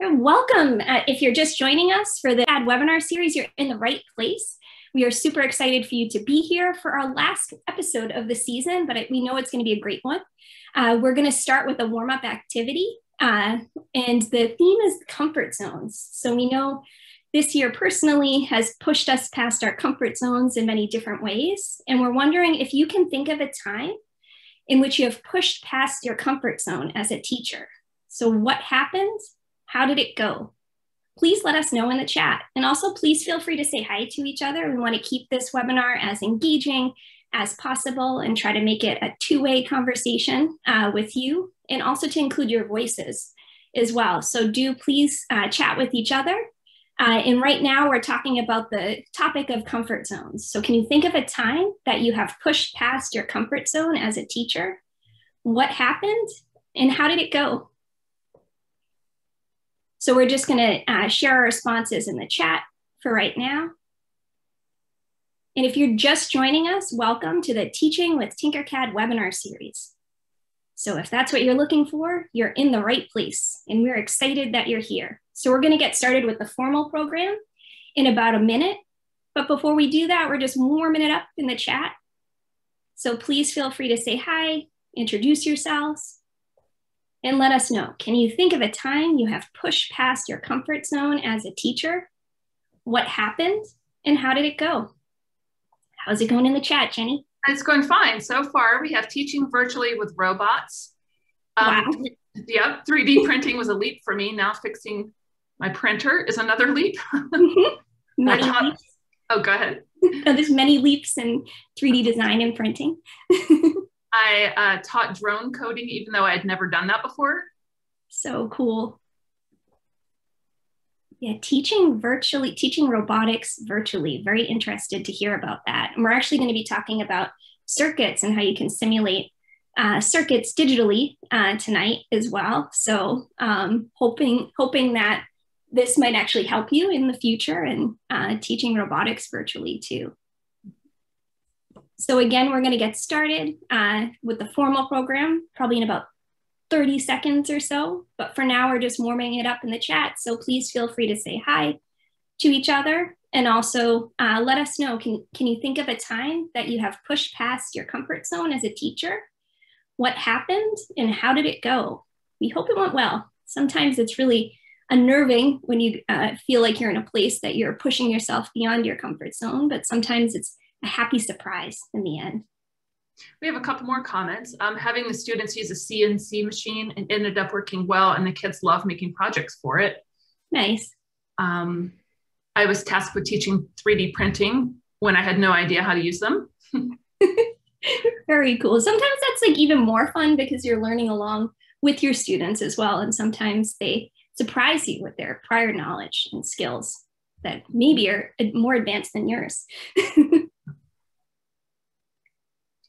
Welcome. If you're just joining us for the CAD webinar series, you're in the right place. We are super excited for you to be here for our last episode of the season, but we know it's going to be a great one. We're going to start with a warm-up activity, and the theme is comfort zones. So we know this year personally has pushed us past our comfort zones in many different ways, and we're wondering if you can think of a time in which you have pushed past your comfort zone as a teacher. So what happened? How did it go? Please let us know in the chat. And also please feel free to say hi to each other. We want to keep this webinar as engaging as possible and try to make it a two-way conversation with you, and also to include your voices as well. So do please chat with each other. And right now we're talking about the topic of comfort zones. So can you think of a time that you have pushed past your comfort zone as a teacher? What happened and how did it go? So we're just gonna share our responses in the chat for right now. And if you're just joining us, welcome to the Teaching with Tinkercad webinar series. So if that's what you're looking for, you're in the right place, and we're excited that you're here. So we're gonna get started with the formal program in about a minute. But before we do that, we're just warming it up in the chat. So please feel free to say hi, introduce yourselves, and let us know, can you think of a time you have pushed past your comfort zone as a teacher? What happened and how did it go? How's it going in the chat, Jenny? It's going fine. So far, we have teaching virtually with robots. Wow. Yep, 3D printing was a leap for me. Now fixing my printer is another leap. Many leaps. Oh, go ahead. Oh, there's many leaps in 3D design and printing. I taught drone coding, even though I had never done that before. So cool. Yeah, teaching robotics virtually. Very interested to hear about that. And we're actually going to be talking about circuits and how you can simulate circuits digitally tonight as well. So hoping that this might actually help you in the future, and teaching robotics virtually too. So again, we're going to get started with the formal program, probably in about 30 seconds or so. But for now, we're just warming it up in the chat. So please feel free to say hi to each other. And also let us know, can you think of a time that you have pushed past your comfort zone as a teacher? What happened and how did it go? We hope it went well. Sometimes it's really unnerving when you feel like you're in a place that you're pushing yourself beyond your comfort zone, but sometimes it's a happy surprise in the end. We have a couple more comments. Having the students use a CNC machine and ended up working well, and the kids love making projects for it. Nice. I was tasked with teaching 3D printing when I had no idea how to use them. Very cool. Sometimes that's like even more fun because you're learning along with your students as well, and sometimes they surprise you with their prior knowledge and skills that maybe are more advanced than yours.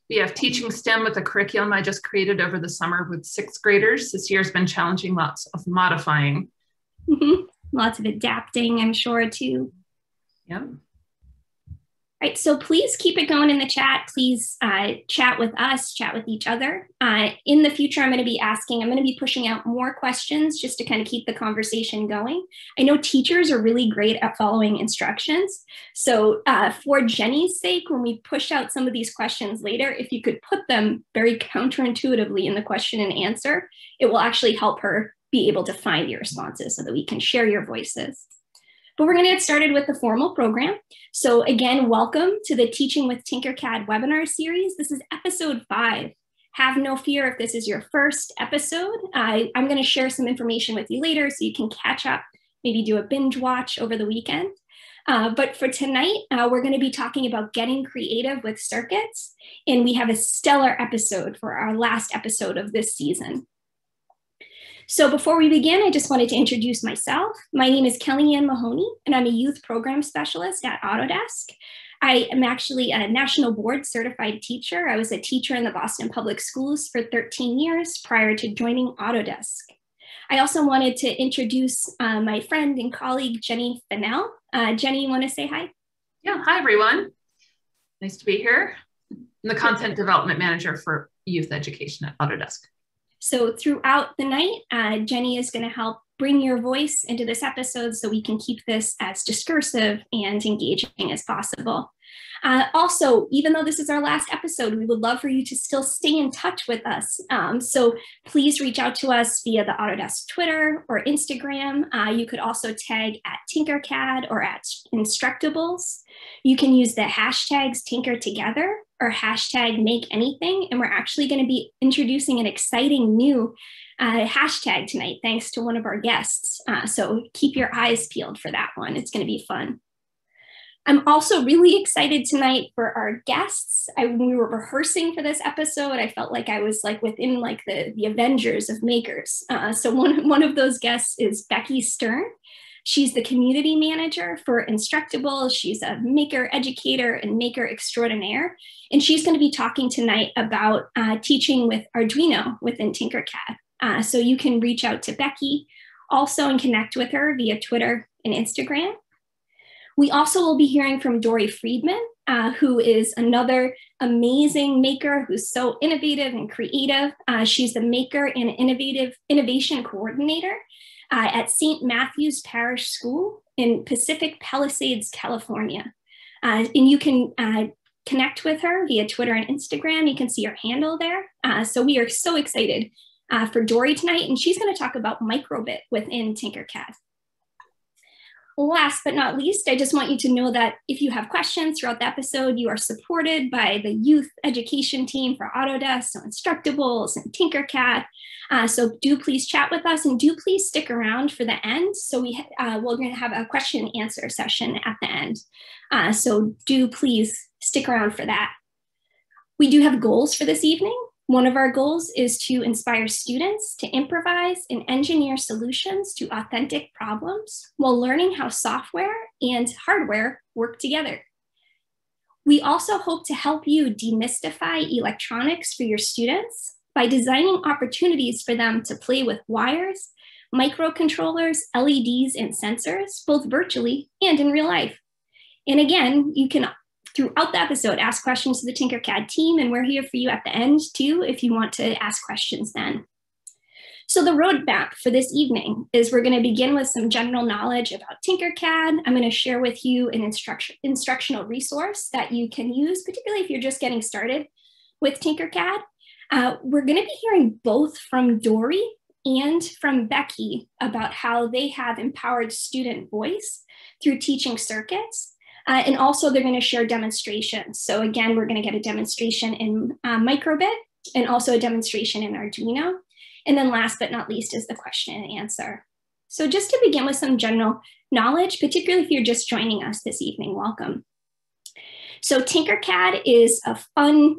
We have teaching STEM with a curriculum I just created over the summer with 6th graders. This year's been challenging, lots of modifying. Mm-hmm. Lots of adapting, I'm sure, too. Yeah. All right, so please keep it going in the chat. Please chat with us, chat with each other. In the future, I'm going to be pushing out more questions just to kind of keep the conversation going. I know teachers are really great at following instructions. So for Jenny's sake, when we push out some of these questions later, if you could put them very counterintuitively in the question and answer, it will actually help her be able to find your responses so that we can share your voices. But we're going to get started with the formal program. So again, welcome to the Teaching with Tinkercad webinar series. This is episode 5. Have no fear if this is your first episode. I'm going to share some information with you later so you can catch up, maybe do a binge watch over the weekend. But for tonight, we're going to be talking about getting creative with circuits. And we have a stellar episode for our last episode of this season. So before we begin, I just wanted to introduce myself. My name is Kellyanne Mahoney, and I'm a youth program specialist at Autodesk. I am actually a national board certified teacher. I was a teacher in the Boston Public Schools for 13 years prior to joining Autodesk. I also wanted to introduce my friend and colleague, Jenny Finnell. Jenny, you want to say hi? Yeah, hi, everyone. Nice to be here. I'm the Content Development Manager for Youth Education at Autodesk. So throughout the night, Jenny is going to help bring your voice into this episode so we can keep this as discursive and engaging as possible. Also, even though this is our last episode, we would love for you to still stay in touch with us. So please reach out to us via the Autodesk Twitter or Instagram. You could also tag at Tinkercad or at Instructables. You can use the hashtags TinkerTogether or hashtag Make Anything. And we're actually going to be introducing an exciting new hashtag tonight, thanks to one of our guests. So keep your eyes peeled for that one. It's going to be fun. I'm also really excited tonight for our guests. When we were rehearsing for this episode, I felt like I was within the Avengers of makers. So one of those guests is Becky Stern. She's the community manager for Instructables. She's a maker educator and maker extraordinaire. And she's going to be talking tonight about teaching with Arduino within Tinkercad. So you can reach out to Becky also and connect with her via Twitter and Instagram. We also will be hearing from Dori Friedman, who is another amazing maker who's so innovative and creative. She's the maker and innovation coordinator at St. Matthew's Parish School in Pacific Palisades, California. And you can connect with her via Twitter and Instagram. You can see her handle there. So we are so excited for Dori tonight, and she's going to talk about micro:bit within Tinkercad. Last but not least, I just want you to know that if you have questions throughout the episode, you are supported by the youth education team for Autodesk, so Instructables and Tinkercad. So do please chat with us, and do please stick around for the end. So we're going to have a question and answer session at the end. So do please stick around for that. We do have goals for this evening. One of our goals is to inspire students to improvise and engineer solutions to authentic problems while learning how software and hardware work together. We also hope to help you demystify electronics for your students by designing opportunities for them to play with wires, microcontrollers, LEDs, and sensors, both virtually and in real life. And again, you can throughout the episode, ask questions to the Tinkercad team, and we're here for you at the end too if you want to ask questions then. So the roadmap for this evening is we're going to begin with some general knowledge about Tinkercad. I'm going to share with you an instructional resource that you can use, particularly if you're just getting started with Tinkercad. We're going to be hearing both from Dori and from Becky about how they have empowered student voice through teaching circuits. And also they're going to share demonstrations. So again, we're going to get a demonstration in micro:bit and also a demonstration in Arduino. And then last but not least is the question and answer. So just to begin with some general knowledge, particularly if you're just joining us this evening, welcome. So Tinkercad is a fun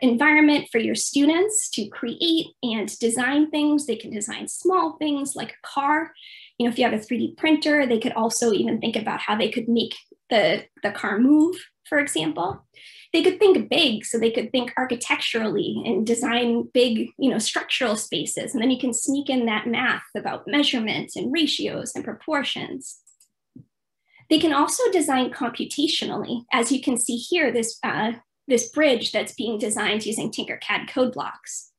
environment for your students to create and design things. They can design small things like a car. You know, if you have a 3D printer, they could also even think about how they could make the car move, for example. They could think big, so they could think architecturally and design big, structural spaces. And then you can sneak in that math about measurements and ratios and proportions. They can also design computationally, as you can see here, this bridge that's being designed using Tinkercad code blocks.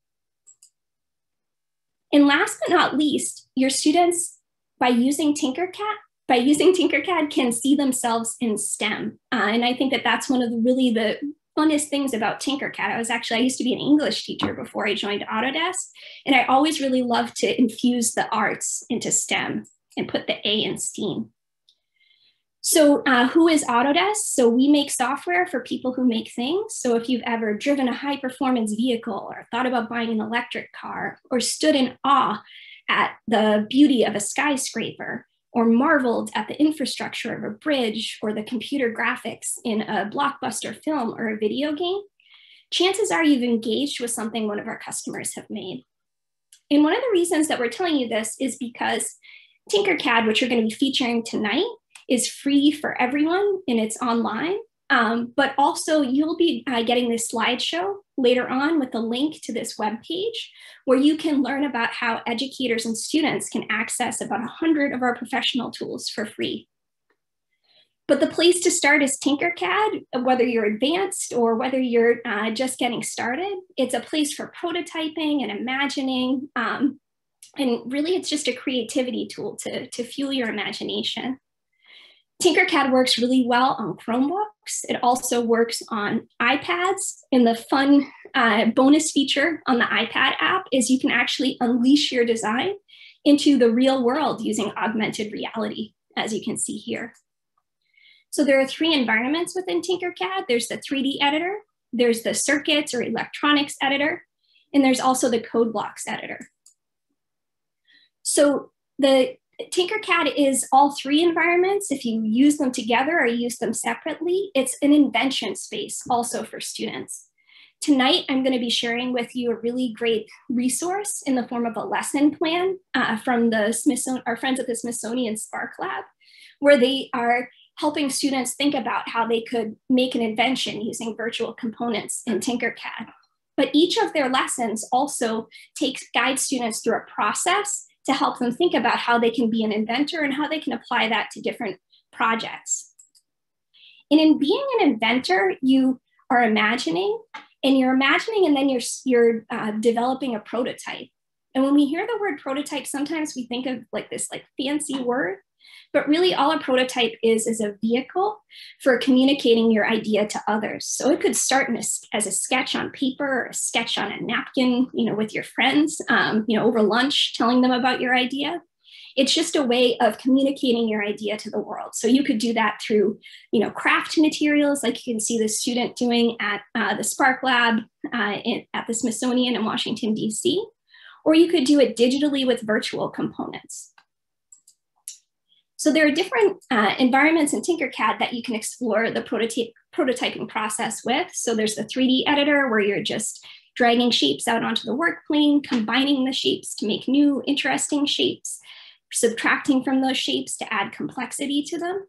And last but not least, your students, by using Tinkercad can see themselves in STEM. And I think that that's one of the funnest things about Tinkercad. I used to be an English teacher before I joined Autodesk, and I always really loved to infuse the arts into STEM and put the A in STEAM. So who is Autodesk? So we make software for people who make things. So if you've ever driven a high performance vehicle or thought about buying an electric car or stood in awe at the beauty of a skyscraper, or marveled at the infrastructure of a bridge or the computer graphics in a blockbuster film or a video game, chances are you've engaged with something one of our customers have made. And one of the reasons that we're telling you this is because Tinkercad, which you're going to be featuring tonight, is free for everyone and it's online. But also you'll be getting this slideshow later on with the link to this webpage where you can learn about how educators and students can access about 100 of our professional tools for free. But the place to start is Tinkercad, whether you're advanced or whether you're just getting started. It's a place for prototyping and imagining. And really, it's just a creativity tool to fuel your imagination. Tinkercad works really well on Chromebooks. It also works on iPads. And the fun bonus feature on the iPad app is you can actually unleash your design into the real world using augmented reality, as you can see here. So there are three environments within Tinkercad. There's the 3D editor, there's the circuits or electronics editor, and there's also the code blocks editor. So the Tinkercad is all three environments. If you use them together or use them separately, it's an invention space also for students. Tonight, I'm going to be sharing with you a really great resource in the form of a lesson plan from our friends at the Smithsonian Spark Lab, where they are helping students think about how they could make an invention using virtual components in Tinkercad. But each of their lessons also guides students through a process to help them think about how they can be an inventor and how they can apply that to different projects. And in being an inventor, you are imagining, and you're imagining, and then you're developing a prototype. And when we hear the word prototype, sometimes we think of this fancy word, but really all a prototype is a vehicle for communicating your idea to others. So it could start as a sketch on paper or a sketch on a napkin, with your friends, over lunch, telling them about your idea. It's just a way of communicating your idea to the world. So you could do that through, craft materials, like you can see the student doing at the Spark Lab at the Smithsonian in Washington, DC, or you could do it digitally with virtual components. So there are different environments in Tinkercad that you can explore the prototyping process with. So there's the 3D editor, where you're just dragging shapes out onto the work plane, combining the shapes to make new, interesting shapes, subtracting from those shapes to add complexity to them.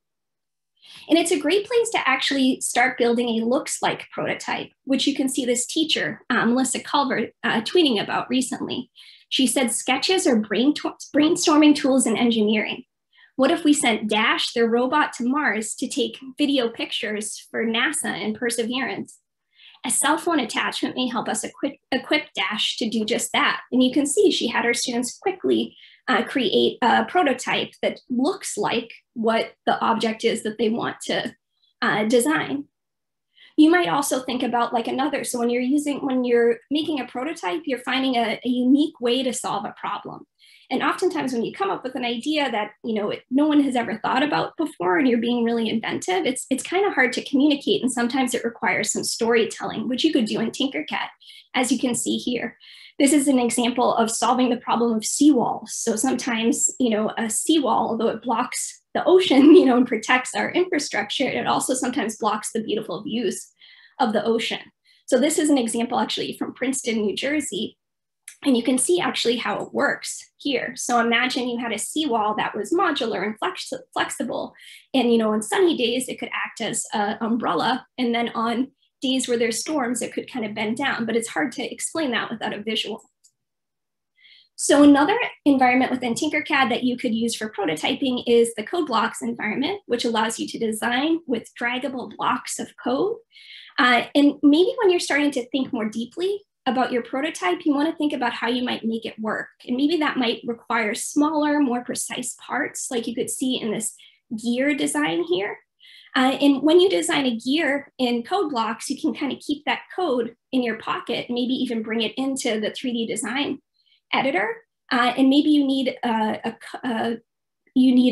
And it's a great place to actually start building a looks-like prototype, which you can see this teacher, Melissa Culver, tweeting about recently. She said, sketches are brainstorming tools in engineering. What if we sent Dash, their robot, to Mars to take video pictures for NASA and Perseverance? A cell phone attachment may help us equip Dash to do just that. And you can see she had her students quickly create a prototype that looks like what the object is that they want to design. You might also think about so when you're making a prototype, you're finding a unique way to solve a problem. And oftentimes when you come up with an idea that, no one has ever thought about before, and you're being really inventive, it's kind of hard to communicate. And sometimes it requires some storytelling, which you could do in Tinkercad, as you can see here. This is an example of solving the problem of seawalls. So sometimes, a seawall, although it blocks the ocean, and protects our infrastructure, it also sometimes blocks the beautiful views of the ocean. So this is an example actually from Princeton, New Jersey. And you can see actually how it works here. So imagine you had a seawall that was modular and flexible. And, on sunny days, it could act as an umbrella. And then on days where there's storms, it could kind of bend down. But it's hard to explain that without a visual. So another environment within Tinkercad that you could use for prototyping is the code blocks environment, which allows you to design with draggable blocks of code. And maybe when you're starting to think more deeply about your prototype, you want to think about how you might make it work. And maybe that might require smaller, more precise parts, like you could see in this gear design here. And when you design a gear in code blocks, you can kind of keep that code in your pocket, maybe even bring it into the 3D design editor. And maybe you need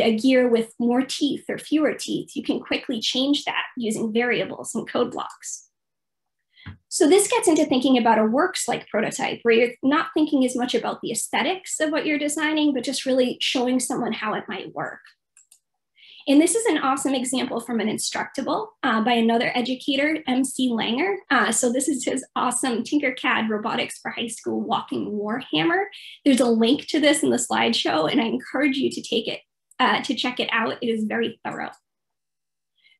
a gear with more teeth or fewer teeth. You can quickly change that using variables and code blocks. So this gets into thinking about a works-like prototype, where you're not thinking as much about the aesthetics of what you're designing, but just really showing someone how it might work. And this is an awesome example from an Instructable by another educator, MC Langer. So this is his awesome Tinkercad Robotics for High School Walking Warhammer. There's a link to this in the slideshow, and I encourage you to take it, to check it out. It is very thorough.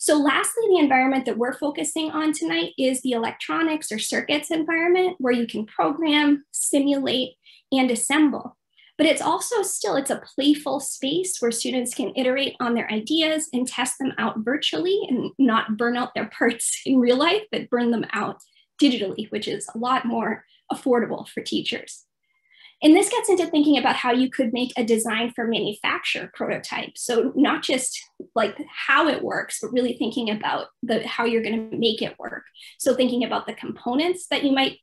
So lastly, the environment that we're focusing on tonight is the electronics or circuits environment, where you can program, simulate, and assemble. But it's also still, it's a playful space where students can iterate on their ideas and test them out virtually and not burn out their parts in real life, but burn them out digitally, which is a lot more affordable for teachers. And this gets into thinking about how you could make a design for manufacture prototype. So not just like how it works, but really thinking about how you're going to make it work. So thinking about the components that you might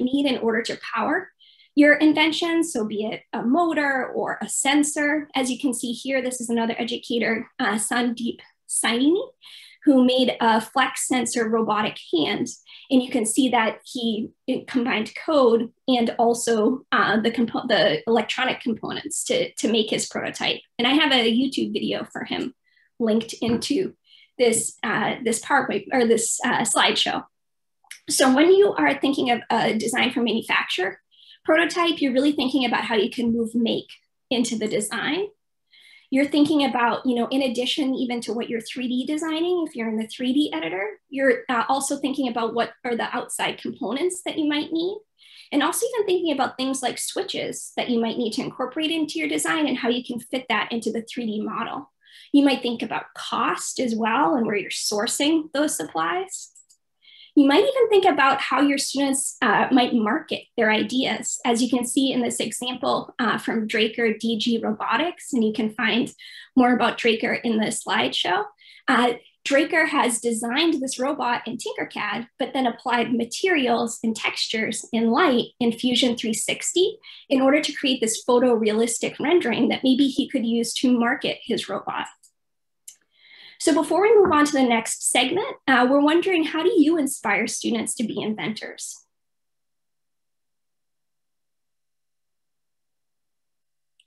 need in order to power your invention. So be it a motor or a sensor. As you can see here, this is another educator, Sandeep Saini, who made a flex sensor robotic hand. And you can see that he combined code and also the electronic components to make his prototype. And I have a YouTube video for him linked into this, this PowerPoint or this slideshow. So when you are thinking of a design for manufacture prototype, you're really thinking about how you can move make into the design. You're thinking about, you know, in addition even to what you're 3D designing, if you're in the 3D editor, you're also thinking about what are the outside components that you might need. And also even thinking about things like switches that you might need to incorporate into your design and how you can fit that into the 3D model. You might think about cost as well and where you're sourcing those supplies. You might even think about how your students might market their ideas. As you can see in this example from Draker DG Robotics, and you can find more about Draker in the slideshow. Draker has designed this robot in Tinkercad, but then applied materials and textures and light in Fusion 360 in order to create this photorealistic rendering that maybe he could use to market his robot. So before we move on to the next segment, we're wondering, how do you inspire students to be inventors?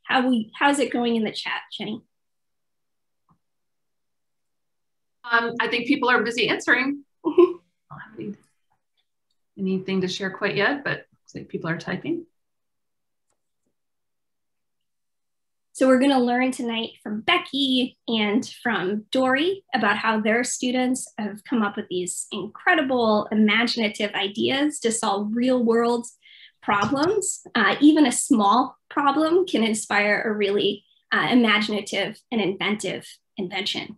How's it going in the chat, Jenny? I think people are busy answering. I don't have anything to share quite yet, but looks like people are typing. So we're going to learn tonight from Becky and from Dori about how their students have come up with these incredible imaginative ideas to solve real world problems. Even a small problem can inspire a really imaginative and inventive invention.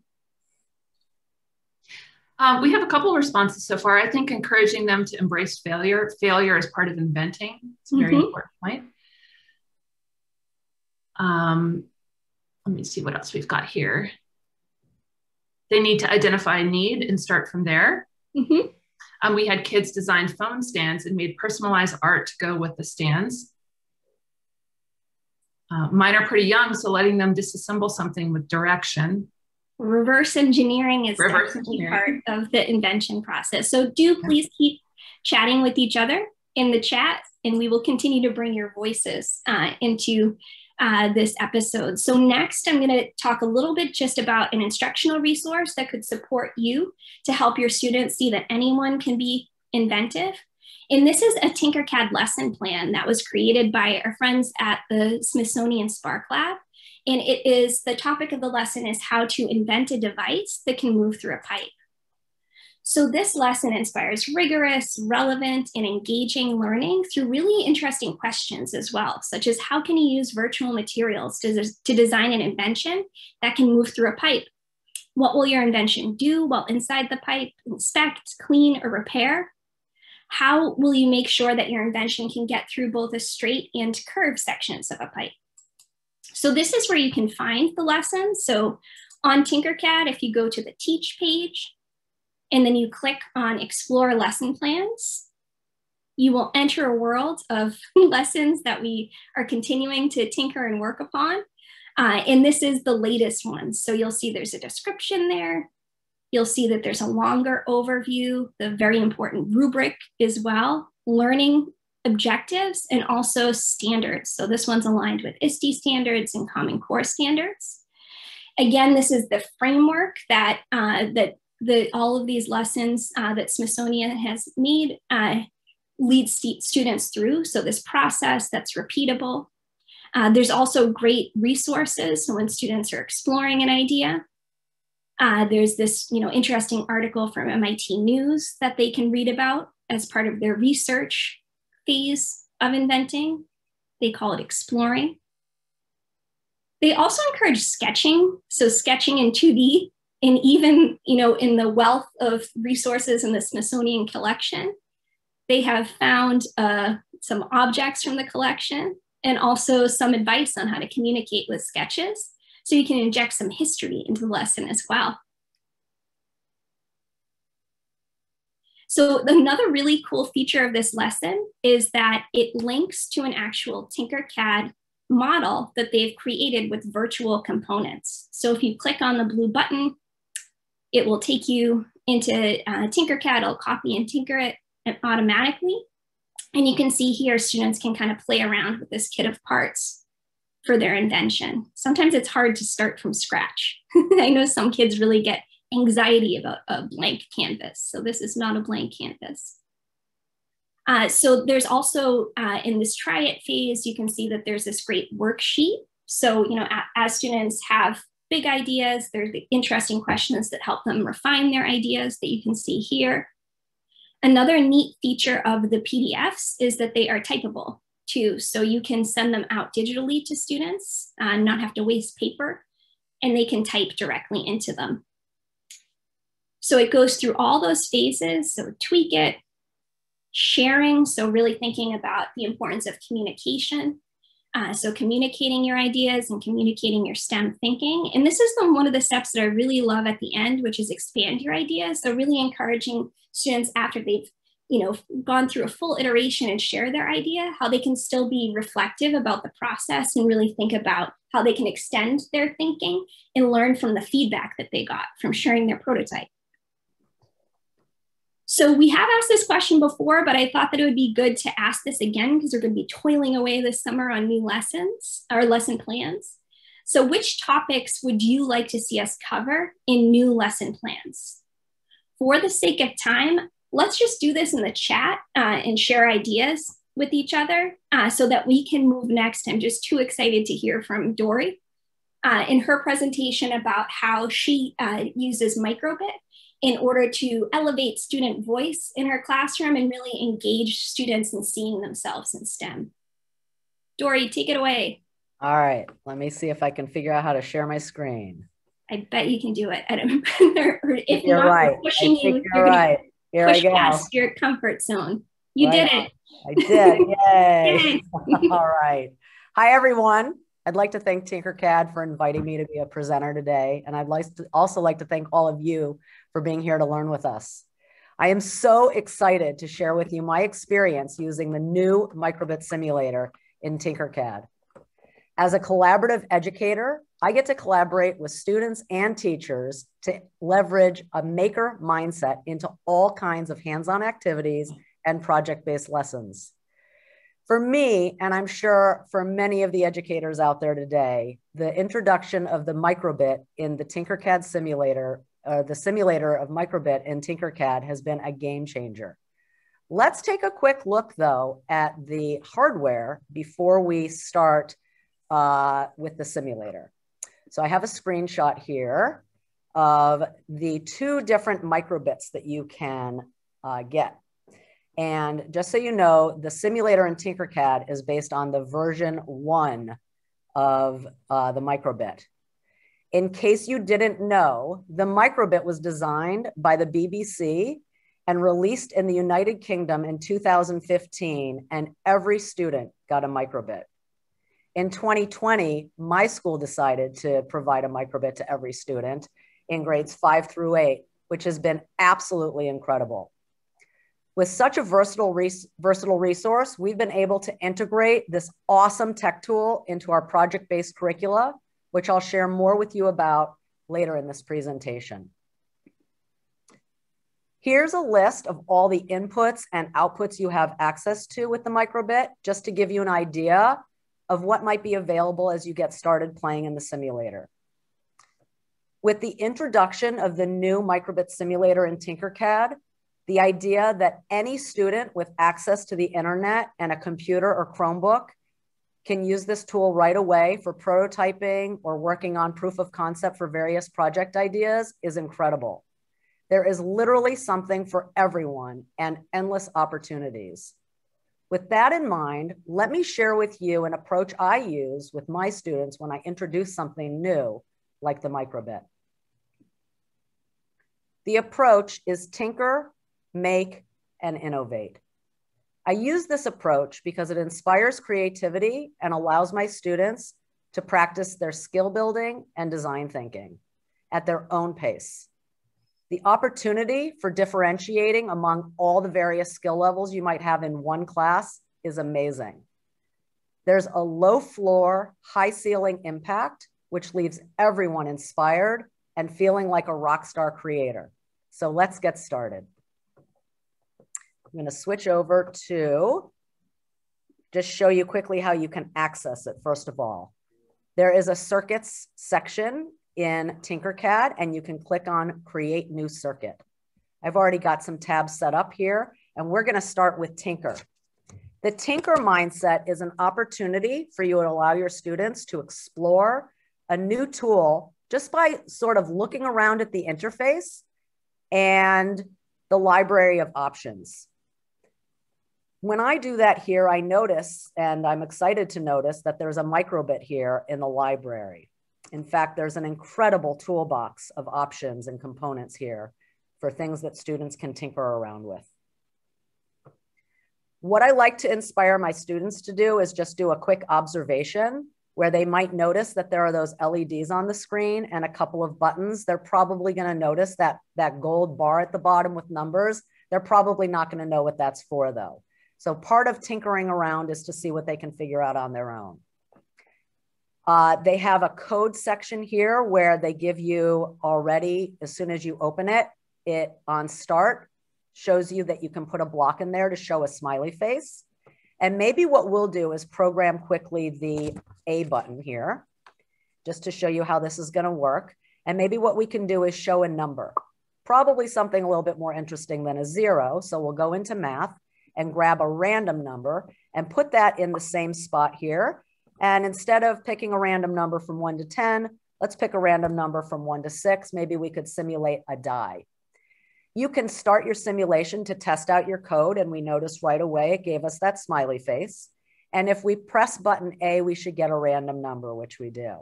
We have a couple of responses so far. I think encouraging them to embrace failure. Failure is part of inventing. It's a very important point. Let me see what else we've got here. They need to identify a need and start from there. We had kids design phone stands and made personalized art to go with the stands. Mine are pretty young, so letting them disassemble something with direction. Reverse engineering is definitely part of the invention process. So do please keep chatting with each other in the chat, and we will continue to bring your voices into this episode. So next, I'm going to talk a little bit just about an instructional resource that could support you to help your students see that anyone can be inventive. And this is a Tinkercad lesson plan that was created by our friends at the Smithsonian Spark Lab. And it is, the topic of the lesson is how to invent a device that can move through a pipe. So this lesson inspires rigorous, relevant, and engaging learning through really interesting questions as well, such as how can you use virtual materials to design an invention that can move through a pipe? What will your invention do while inside the pipe? Inspect, clean, or repair? How will you make sure that your invention can get through both the straight and curved sections of a pipe? So this is where you can find the lesson. So on Tinkercad, if you go to the teach page, and then you click on Explore Lesson Plans, you will enter a world of lessons that we are continuing to tinker and work upon. And this is the latest one. So you'll see there's a description there. You'll see that there's a longer overview, the very important rubric as well, learning objectives, and also standards. So this one's aligned with ISTE standards and Common Core standards. Again, this is the framework that, all of these lessons that Smithsonian has made lead students through. So this process that's repeatable. There's also great resources. So when students are exploring an idea, there's this interesting article from MIT News that they can read about as part of their research phase of inventing. They call it exploring. They also encourage sketching, so sketching in 2D, and even, you know, in the wealth of resources in the Smithsonian collection, they have found some objects from the collection and also some advice on how to communicate with sketches. So you can inject some history into the lesson as well. So another really cool feature of this lesson is that it links to an actual Tinkercad model that they've created with virtual components. So if you click on the blue button, it will take you into Tinkercad. It'll copy and tinker it automatically. And you can see here, students can kind of play around with this kit of parts for their invention. Sometimes it's hard to start from scratch. I know some kids really get anxiety about a blank canvas. So this is not a blank canvas. So there's also in this try it phase, you can see that there's this great worksheet. So, you know, as students have big ideas, there's the interesting questions that help them refine their ideas that you can see here. Another neat feature of the PDFs is that they are typable too. So you can send them out digitally to students, not have to waste paper, and they can type directly into them. So it goes through all those phases, so tweak it, sharing, so really thinking about the importance of communication. So communicating your ideas and communicating your STEM thinking. And this is one of the steps that I really love at the end, which is expand your ideas. So really encouraging students after they've, you know, gone through a full iteration and share their idea, how they can still be reflective about the process and really think about how they can extend their thinking and learn from the feedback that they got from sharing their prototype. So we have asked this question before, but I thought that it would be good to ask this again because we're going to be toiling away this summer on new lessons or lesson plans. So which topics would you like to see us cover in new lesson plans? For the sake of time, let's just do this in the chat and share ideas with each other so that we can move next. I'm just too excited to hear from Dori in her presentation about how she uses micro:bit in order to elevate student voice in her classroom and really engage students in seeing themselves in STEM. Dori, take it away. All right, let me see if I can figure out how to share my screen. I bet you can do it. I don't remember. If you're not, right. Pushing you, you're right. Here push I go. Past your comfort zone. You right. Did it. I did, yay. All right. Hi, everyone. I'd like to thank Tinkercad for inviting me to be a presenter today. And I'd like to also like to thank all of you for being here to learn with us. I am so excited to share with you my experience using the new micro:bit simulator in Tinkercad. As a collaborative educator, I get to collaborate with students and teachers to leverage a maker mindset into all kinds of hands-on activities and project-based lessons. For me, and I'm sure for many of the educators out there today, the introduction of the micro:bit in the Tinkercad simulator, the simulator of micro:bit in Tinkercad has been a game changer. Let's take a quick look though at the hardware before we start with the simulator. So I have a screenshot here of the two different micro:bits that you can get. And just so you know, the simulator in Tinkercad is based on the version 1 of the micro:bit. In case you didn't know, the micro:bit was designed by the BBC and released in the United Kingdom in 2015, and every student got a micro:bit. In 2020, my school decided to provide a micro:bit to every student in grades 5 through 8, which has been absolutely incredible. With such a versatile resource, we've been able to integrate this awesome tech tool into our project-based curricula, which I'll share more with you about later in this presentation. Here's a list of all the inputs and outputs you have access to with the micro:bit, just to give you an idea of what might be available as you get started playing in the simulator. With the introduction of the new micro:bit simulator in Tinkercad, the idea that any student with access to the internet and a computer or Chromebook can use this tool right away for prototyping or working on proof of concept for various project ideas is incredible. There is literally something for everyone and endless opportunities. With that in mind, let me share with you an approach I use with my students when I introduce something new, like the micro:bit. The approach is tinker, make, and innovate. I use this approach because it inspires creativity and allows my students to practice their skill building and design thinking at their own pace. The opportunity for differentiating among all the various skill levels you might have in one class is amazing. There's a low floor, high ceiling impact, which leaves everyone inspired and feeling like a rock star creator. So let's get started. I'm going to switch over to just show you quickly how you can access it, first of all. There is a circuits section in Tinkercad, and you can click on Create New Circuit. I've already got some tabs set up here, and we're going to start with Tinker. The Tinker mindset is an opportunity for you to allow your students to explore a new tool just by sort of looking around at the interface and the library of options. When I do that here, I notice, and I'm excited to notice, that there's a micro:bit here in the library. In fact, there's an incredible toolbox of options and components here for things that students can tinker around with. What I like to inspire my students to do is just do a quick observation where they might notice that there are those LEDs on the screen and a couple of buttons. They're probably going to notice that gold bar at the bottom with numbers. They're probably not going to know what that's for, though. So part of tinkering around is to see what they can figure out on their own. They have a code section here where they give you already, as soon as you open it, it on start shows you that you can put a block in there to show a smiley face. And maybe what we'll do is program quickly the A button here, just to show you how this is gonna work. And maybe what we can do is show a number, probably something a little bit more interesting than a zero. So we'll go into math and grab a random number and put that in the same spot here. And instead of picking a random number from 1 to 10, let's pick a random number from 1 to 6. Maybe we could simulate a die. You can start your simulation to test out your code, and we noticed right away it gave us that smiley face. And if we press button A, we should get a random number, which we do.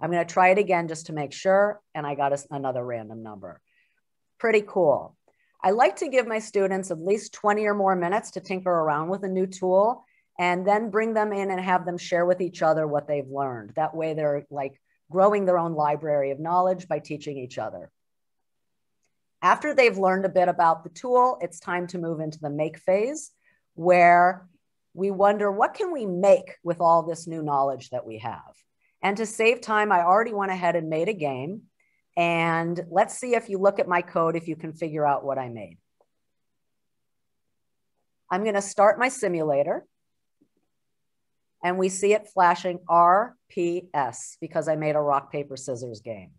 I'm going to try it again just to make sure, and I got us another random number. Pretty cool. I like to give my students at least 20 or more minutes to tinker around with a new tool, and then bring them in and have them share with each other what they've learned. That way they're like growing their own library of knowledge by teaching each other. After they've learned a bit about the tool, it's time to move into the make phase, where we wonder, what can we make with all this new knowledge that we have? And to save time, I already went ahead and made a game. And let's see if you look at my code, if you can figure out what I made. I'm going to start my simulator. And we see it flashing RPS because I made a rock, paper, scissors game.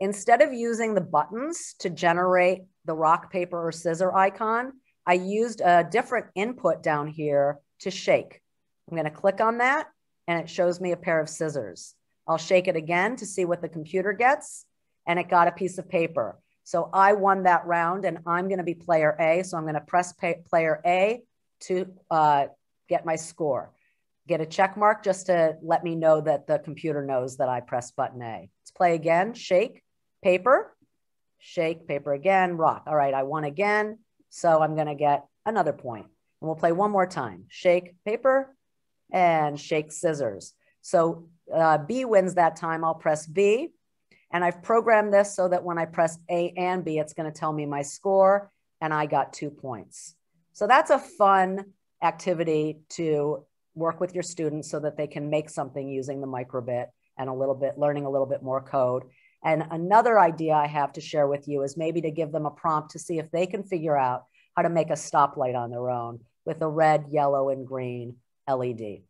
Instead of using the buttons to generate the rock, paper, or scissor icon, I used a different input down here to shake. I'm going to click on that, and it shows me a pair of scissors. I'll shake it again to see what the computer gets, and it got a piece of paper. So I won that round, and I'm going to be player A, so I'm going to press player A to get my score. Get a check mark just to let me know that the computer knows that I pressed button A. Let's play again, shake, paper again, rock. All right, I won again, so I'm gonna get another point. And we'll play one more time, shake, paper, and shake, scissors. So B wins that time, I'll press B. And I've programmed this so that when I press A and B, it's gonna tell me my score, and I got 2 points. So that's a fun activity to work with your students so that they can make something using the micro:bit and learning a little bit more code. And another idea I have to share with you is maybe to give them a prompt to see if they can figure out how to make a stoplight on their own with a red, yellow, and green LED.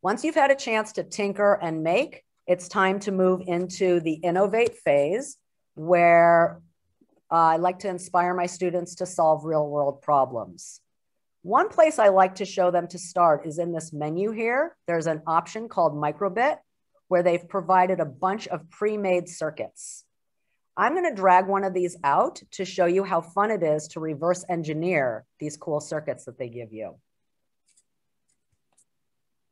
Once you've had a chance to tinker and make, it's time to move into the innovate phase, where I like to inspire my students to solve real-world problems. One place I like to show them to start is in this menu here. There's an option called micro:bit, where they've provided a bunch of pre-made circuits. I'm going to drag one of these out to show you how fun it is to reverse engineer these cool circuits that they give you.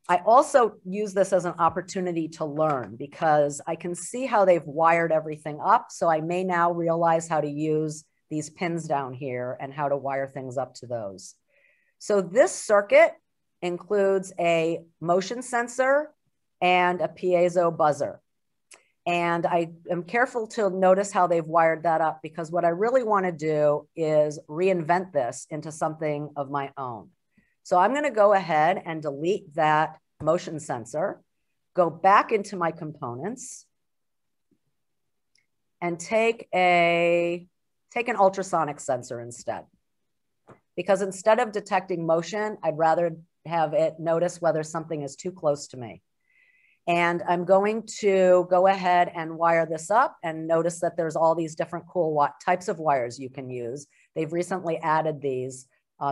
I also use this as an opportunity to learn because I can see how they've wired everything up. So I may now realize how to use these pins down here and how to wire things up to those. So this circuit includes a motion sensor and a piezo buzzer. And I am careful to notice how they've wired that up because what I really want to do is reinvent this into something of my own. So I'm going to go ahead and delete that motion sensor, go back into my components, and take an ultrasonic sensor instead. Because instead of detecting motion, I'd rather have it notice whether something is too close to me. And I'm going to go ahead and wire this up and notice that there's all these different cool types of wires you can use. They've recently added these.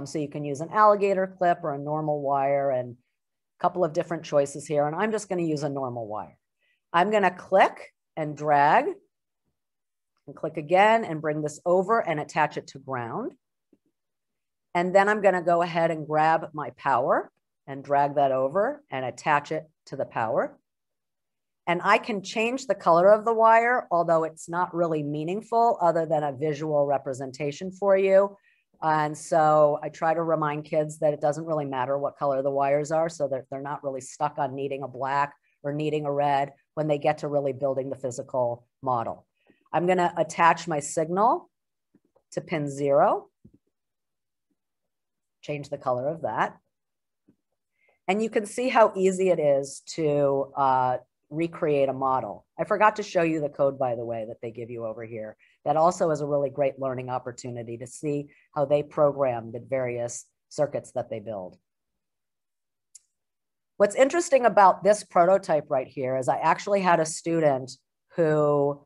So you can use an alligator clip or a normal wire and a couple of different choices here. And I'm just going to use a normal wire. I'm going to click and drag and click again and bring this over and attach it to ground. And then I'm going to go ahead and grab my power and drag that over and attach it to the power. And I can change the color of the wire, although it's not really meaningful other than a visual representation for you. And so I try to remind kids that it doesn't really matter what color the wires are so that they're not really stuck on needing a black or needing a red when they get to really building the physical model. I'm going to attach my signal to pin 0, change the color of that. And you can see how easy it is to recreate a model. I forgot to show you the code, by the way, that they give you over here. That also is a really great learning opportunity to see how they program the various circuits that they build. What's interesting about this prototype right here is I actually had a student who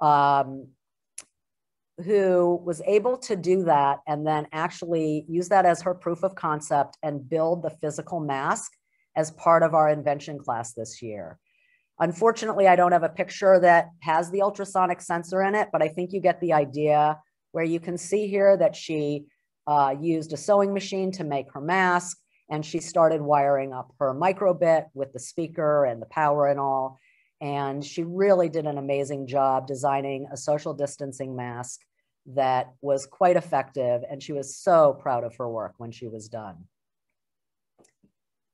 was able to do that and then actually use that as her proof of concept and build the physical mask as part of our invention class this year. Unfortunately, I don't have a picture that has the ultrasonic sensor in it, but I think you get the idea where you can see here that she used a sewing machine to make her mask, and she started wiring up her micro:bit with the speaker and the power and all. And she really did an amazing job designing a social distancing mask that was quite effective. And she was so proud of her work when she was done.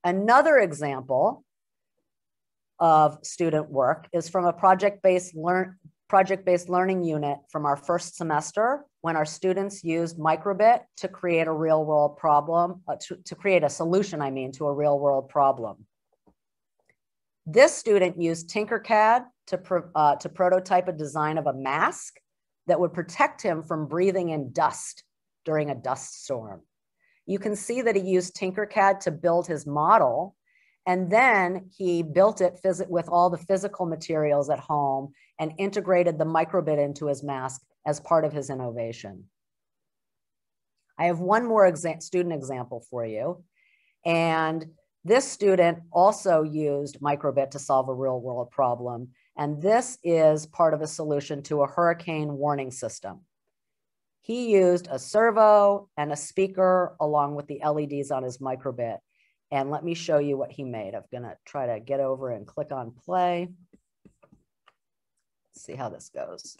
Another example of student work is from a project-based learning unit from our first semester when our students used micro:bit to create a real-world problem, to create a solution, I mean, to a real-world problem. This student used Tinkercad to prototype a design of a mask that would protect him from breathing in dust during a dust storm. You can see that he used Tinkercad to build his model, and then he built it with all the physical materials at home and integrated the micro:bit into his mask as part of his innovation. I have one more student example for you. And this student also used micro:bit to solve a real world problem. And this is part of a solution to a hurricane warning system. He used a servo and a speaker along with the LEDs on his micro:bit. And let me show you what he made. I'm gonna try to get over and click on play. Let's see how this goes.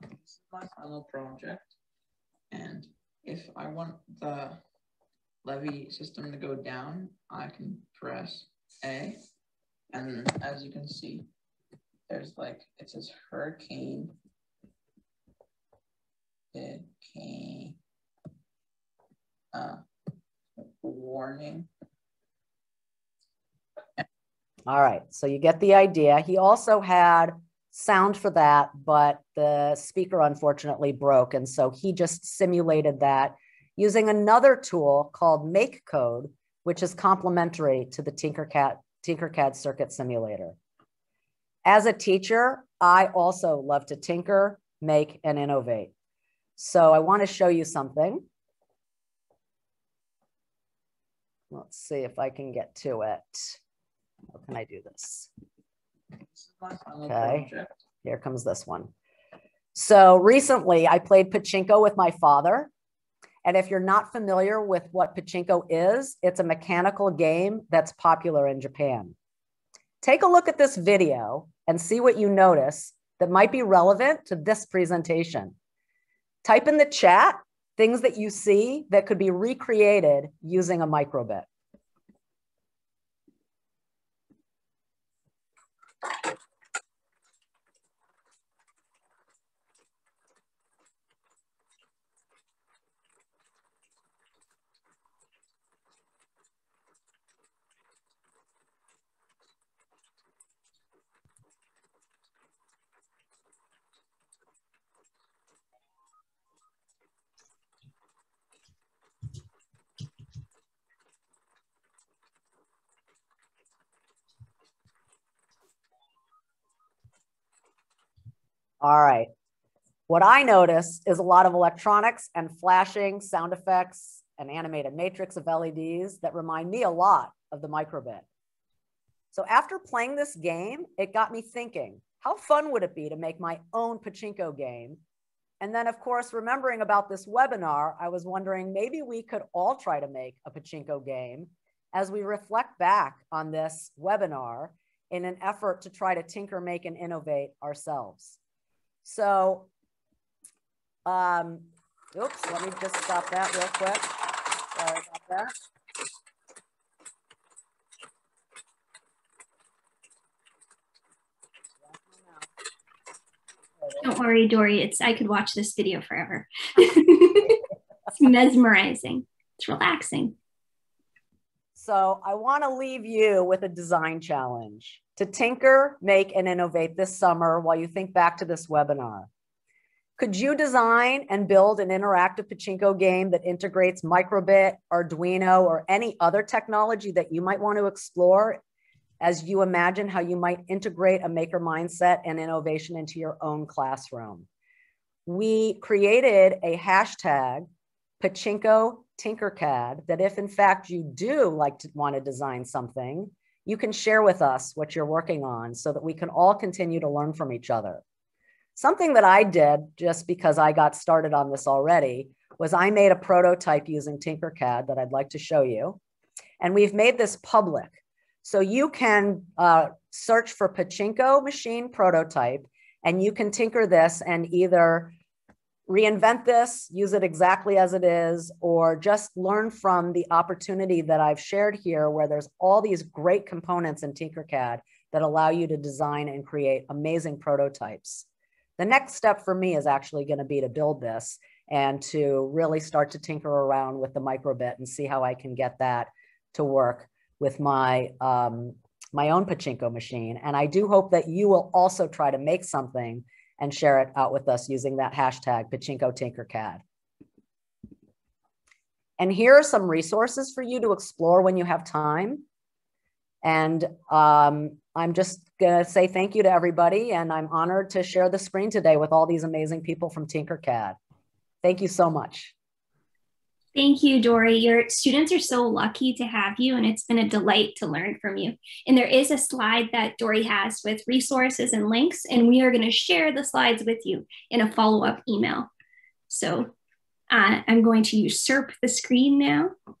This is my final project. And if I want the levee system to go down, I can press A. And as you can see, there's like, it says hurricane. Warning. All right, so you get the idea. He also had sound for that, but the speaker unfortunately broke. And so he just simulated that using another tool called MakeCode, which is complementary to the Tinkercad Circuit Simulator. As a teacher, I also love to tinker, make, and innovate. So I want to show you something. Let's see if I can get to it. How can I do this? Okay, here comes this one. So recently I played pachinko with my father. And if you're not familiar with what pachinko is, it's a mechanical game that's popular in Japan. Take a look at this video and see what you notice that might be relevant to this presentation. Type in the chat things that you see that could be recreated using a micro:bit. All right, what I notice is a lot of electronics and flashing, sound effects, an animated matrix of LEDs that remind me a lot of the micro:bit. So after playing this game, it got me thinking, how fun would it be to make my own pachinko game? And then of course, remembering about this webinar, I was wondering maybe we could all try to make a pachinko game as we reflect back on this webinar in an effort to try to tinker, make, and innovate ourselves. So, oops, let me just stop that real quick. Sorry about that. Don't worry, Dori, I could watch this video forever. It's mesmerizing, it's relaxing. So I want to leave you with a design challenge to tinker, make, and innovate this summer while you think back to this webinar. Could you design and build an interactive pachinko game that integrates micro:bit, Arduino, or any other technology that you might want to explore as you imagine how you might integrate a maker mindset and innovation into your own classroom? We created a hashtag, Pachinko Tinkercad, that if in fact you do like to want to design something, you can share with us what you're working on so that we can all continue to learn from each other. Something that I did, just because I got started on this already, was I made a prototype using Tinkercad that I'd like to show you. And we've made this public. So you can search for Pachinko machine prototype, and you can tinker this and either reinvent this, use it exactly as it is, or just learn from the opportunity that I've shared here where there's all these great components in Tinkercad that allow you to design and create amazing prototypes. The next step for me is actually going to be to build this and to really start to tinker around with the micro:bit and see how I can get that to work with my, my own pachinko machine. And I do hope that you will also try to make something and share it out with us using that hashtag PachinkoTinkerCad. And here are some resources for you to explore when you have time. And I'm just gonna say thank you to everybody, and I'm honored to share the screen today with all these amazing people from Tinkercad. Thank you so much. Thank you, Dori. Your students are so lucky to have you, and it's been a delight to learn from you. And there is a slide that Dori has with resources and links, and we are going to share the slides with you in a follow-up email. So I'm going to usurp the screen now. All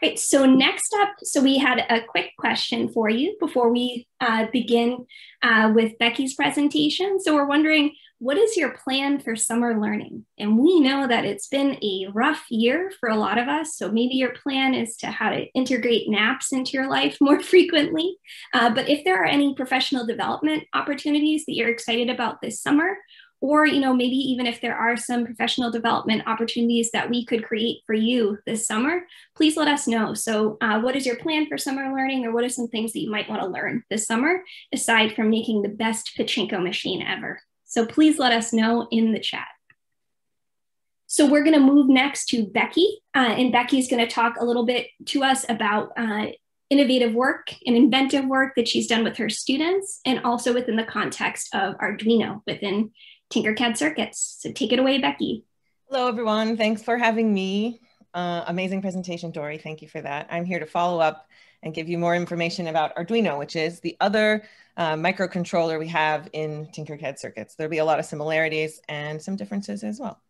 right, so next up, so we had a quick question for you before we begin with Becky's presentation. So we're wondering, what is your plan for summer learning? And we know that it's been a rough year for a lot of us. So maybe your plan is to how to integrate naps into your life more frequently. But if there are any professional development opportunities that you're excited about this summer, or maybe even if there are some professional development opportunities that we could create for you this summer, please let us know. So what is your plan for summer learning, or what are some things that you might want to learn this summer, aside from making the best pachinko machine ever? So please let us know in the chat. So we're going to move next to Becky, and Becky's going to talk a little bit to us about innovative work and inventive work that she's done with her students, and also within the context of Arduino within Tinkercad Circuits. So take it away, Becky. Hello, everyone. Thanks for having me. Amazing presentation, Dori. Thank you for that. I'm here to follow up and give you more information about Arduino, which is the other microcontroller we have in Tinkercad Circuits. There'll be a lot of similarities and some differences as well.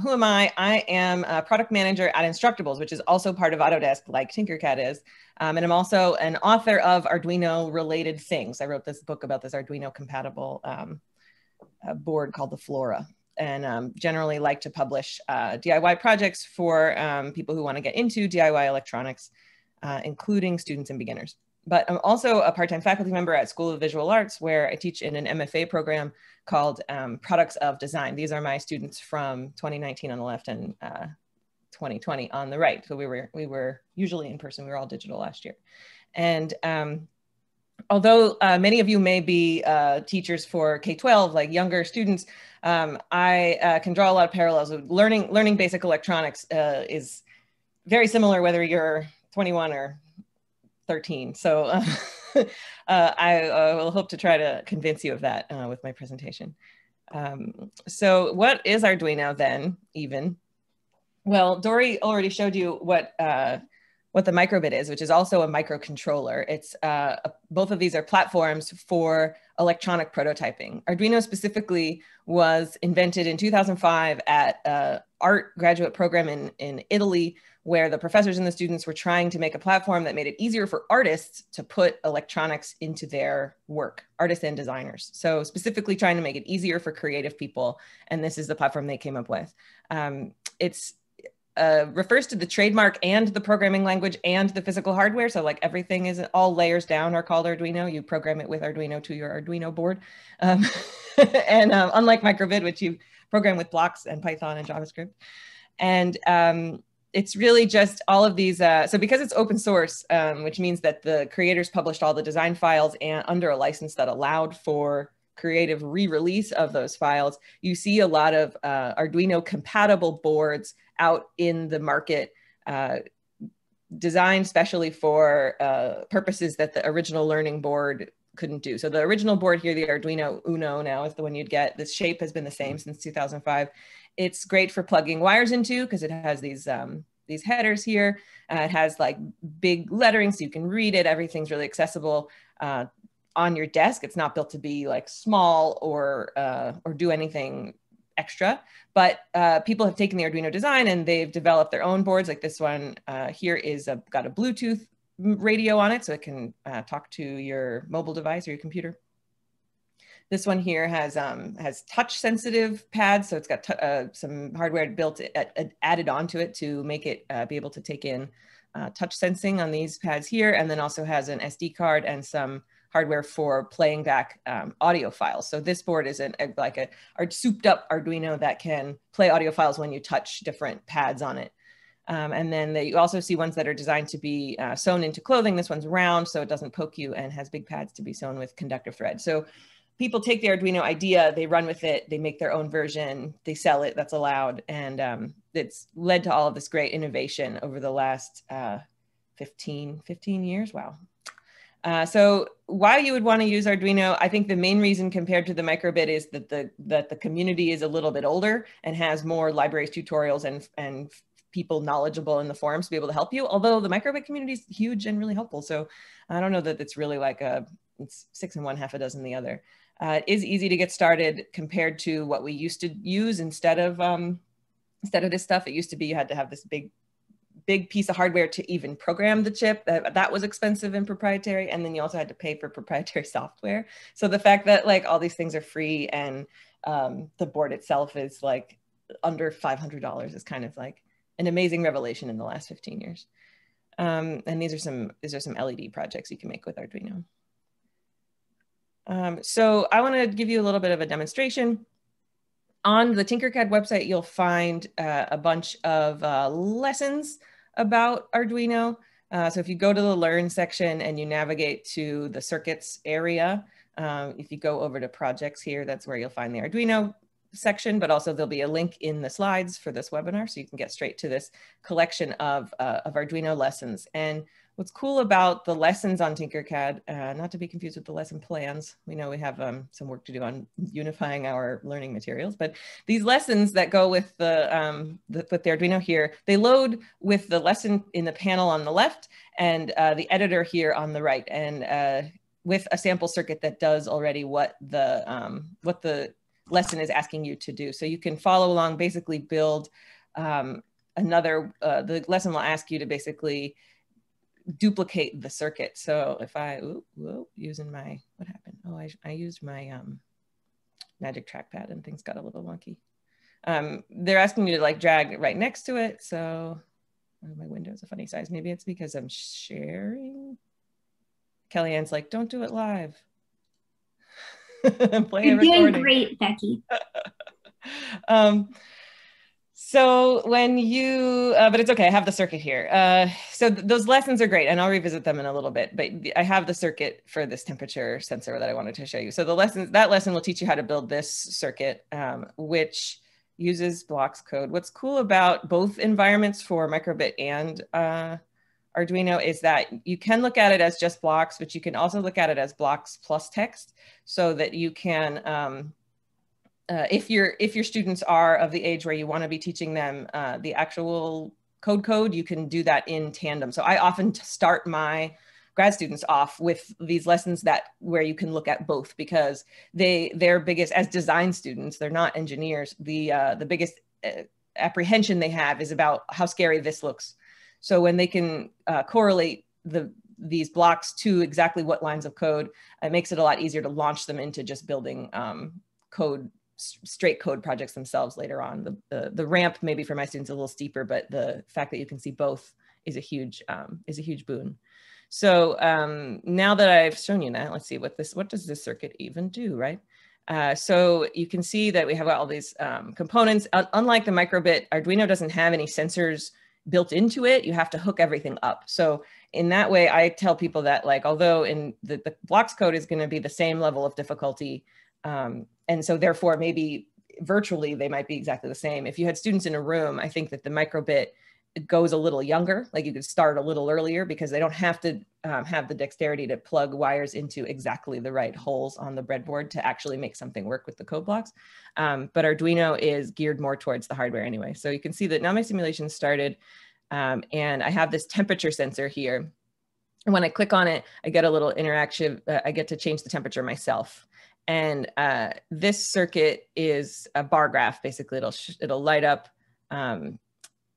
Who am I? I am a product manager at Instructables, which is also part of Autodesk, like Tinkercad is. And I'm also an author of Arduino-related things. I wrote this book about this Arduino-compatible board called the Flora, and generally like to publish DIY projects for people who want to get into DIY electronics, including students and beginners. But I'm also a part-time faculty member at School of Visual Arts, where I teach in an MFA program called Products of Design. These are my students from 2019 on the left and 2020 on the right. So we were usually in person. We were all digital last year. And although many of you may be teachers for K-12, like younger students, I can draw a lot of parallels. Learning basic electronics is very similar whether you're 21 or 13. So I will hope to try to convince you of that with my presentation. So what is Arduino then, even? Well, Dori already showed you what the micro:bit is, which is also a microcontroller. It's both of these are platforms for electronic prototyping. Arduino specifically was invented in 2005 at an art graduate program in Italy, where the professors and the students were trying to make a platform that made it easier for artists to put electronics into their work, artists and designers. So specifically trying to make it easier for creative people. And this is the platform they came up with. It's refers to the trademark and the programming language and the physical hardware. So like everything is all layers down are called Arduino. You program it with Arduino to your Arduino board. And unlike micro:bit, which you program with blocks and Python and JavaScript. And it's really just all of these. So because it's open source, which means that the creators published all the design files and under a license that allowed for creative re-release of those files, you see a lot of Arduino compatible boards out in the market, designed specially for purposes that the original learning board couldn't do. So the original board here, the Arduino Uno now is the one you'd get. This shape has been the same since 2005. It's great for plugging wires into because it has these headers here. It has like big lettering so you can read it. Everything's really accessible on your desk. It's not built to be like small or do anything extra, but people have taken the Arduino design and they've developed their own boards. Like this one here is got a Bluetooth radio on it, so it can talk to your mobile device or your computer. This one here has touch-sensitive pads, so it's got some hardware added onto it to make it be able to take in touch sensing on these pads here, and then also has an SD card and some hardware for playing back audio files. So this board is like a souped-up Arduino that can play audio files when you touch different pads on it. And then you also see ones that are designed to be sewn into clothing. This one's round, so it doesn't poke you, and has big pads to be sewn with conductive thread. So people take the Arduino idea, they run with it, they make their own version, they sell it, that's allowed. And it's led to all of this great innovation over the last 15 years, wow. So why you would want to use Arduino, I think the main reason compared to the micro:bit is that the community is a little bit older and has more libraries, tutorials, and people knowledgeable in the forums to be able to help you. Although the micro:bit community is huge and really helpful. So I don't know that it's really like it's six in one, half a dozen the other. It is easy to get started compared to what we used to use instead of this stuff. It used to be you had to have this big piece of hardware to even program the chip. That was expensive and proprietary, and then you also had to pay for proprietary software. So the fact that like all these things are free and the board itself is like under $500 is kind of like an amazing revelation in the last 15 years. And these are some LED projects you can make with Arduino. So I want to give you a little bit of a demonstration. On the Tinkercad website, you'll find a bunch of lessons about Arduino. So if you go to the Learn section and you navigate to the Circuits area, if you go over to Projects here, that's where you'll find the Arduino section, but also there'll be a link in the slides for this webinar, so you can get straight to this collection of Arduino lessons. And What's cool about the lessons on Tinkercad, not to be confused with the lesson plans, we know we have some work to do on unifying our learning materials, but these lessons that go with the Arduino here, they load with the lesson in the panel on the left and the editor here on the right, and with a sample circuit that does already what the lesson is asking you to do. So you can follow along, basically build another, the lesson will ask you to basically duplicate the circuit. So if I, using my, what happened? Oh, I used my magic trackpad and things got a little wonky. They're asking you to like drag right next to it. So my window's a funny size. Maybe it's because I'm sharing. Kellyanne's like, don't do it live. You're doing great, Becky. So when you, but it's okay, I have the circuit here. So those lessons are great, and I'll revisit them in a little bit, but I have the circuit for this temperature sensor that I wanted to show you. So the lessons, that lesson will teach you how to build this circuit, which uses blocks code. What's cool about both environments for micro:bit and Arduino is that you can look at it as just blocks, but you can also look at it as blocks plus text, so that you can, if your students are of the age where you want to be teaching them the actual code, you can do that in tandem. So I often start my grad students off with these lessons that where you can look at both, because their biggest, as design students, they're not engineers, the biggest apprehension they have is about how scary this looks. So when they can correlate these blocks to exactly what lines of code, it makes it a lot easier to launch them into just building straight code projects themselves later on. The ramp maybe for my students is a little steeper, but the fact that you can see both is a huge boon. So now that I've shown you that, let's see what does this circuit even do, right? So you can see that we have all these components. Unlike the micro:bit, Arduino doesn't have any sensors built into it. You have to hook everything up. So in that way, I tell people that, like, although in the blocks code is going to be the same level of difficulty, and so therefore maybe virtually they might be exactly the same. If you had students in a room, I think that the micro:bit goes a little younger, like you could start a little earlier, because they don't have to have the dexterity to plug wires into exactly the right holes on the breadboard to actually make something work with the code blocks. But Arduino is geared more towards the hardware anyway. So you can see that now my simulation started and I have this temperature sensor here. And when I click on it, I get a little interactive, I get to change the temperature myself. And this circuit is a bar graph, basically. It'll light up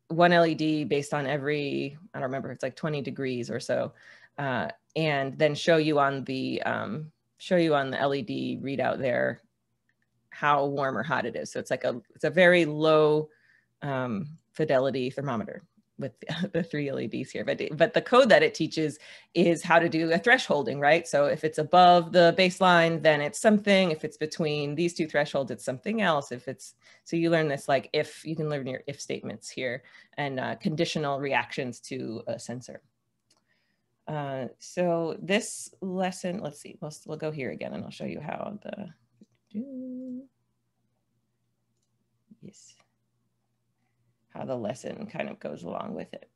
one LED based on every, I don't remember, it's like 20 degrees or so. And then show you on the LED readout there how warm or hot it is. So it's like it's a very low fidelity thermometer with the 3 LEDs here. But the code that it teaches is how to do a thresholding, right? So if it's above the baseline, then it's something. If it's between these two thresholds, it's something else. So you learn this, like, if you can learn your if statements here and conditional reactions to a sensor. So this lesson, let's see, we'll go here again and I'll show you how the lesson kind of goes along with it.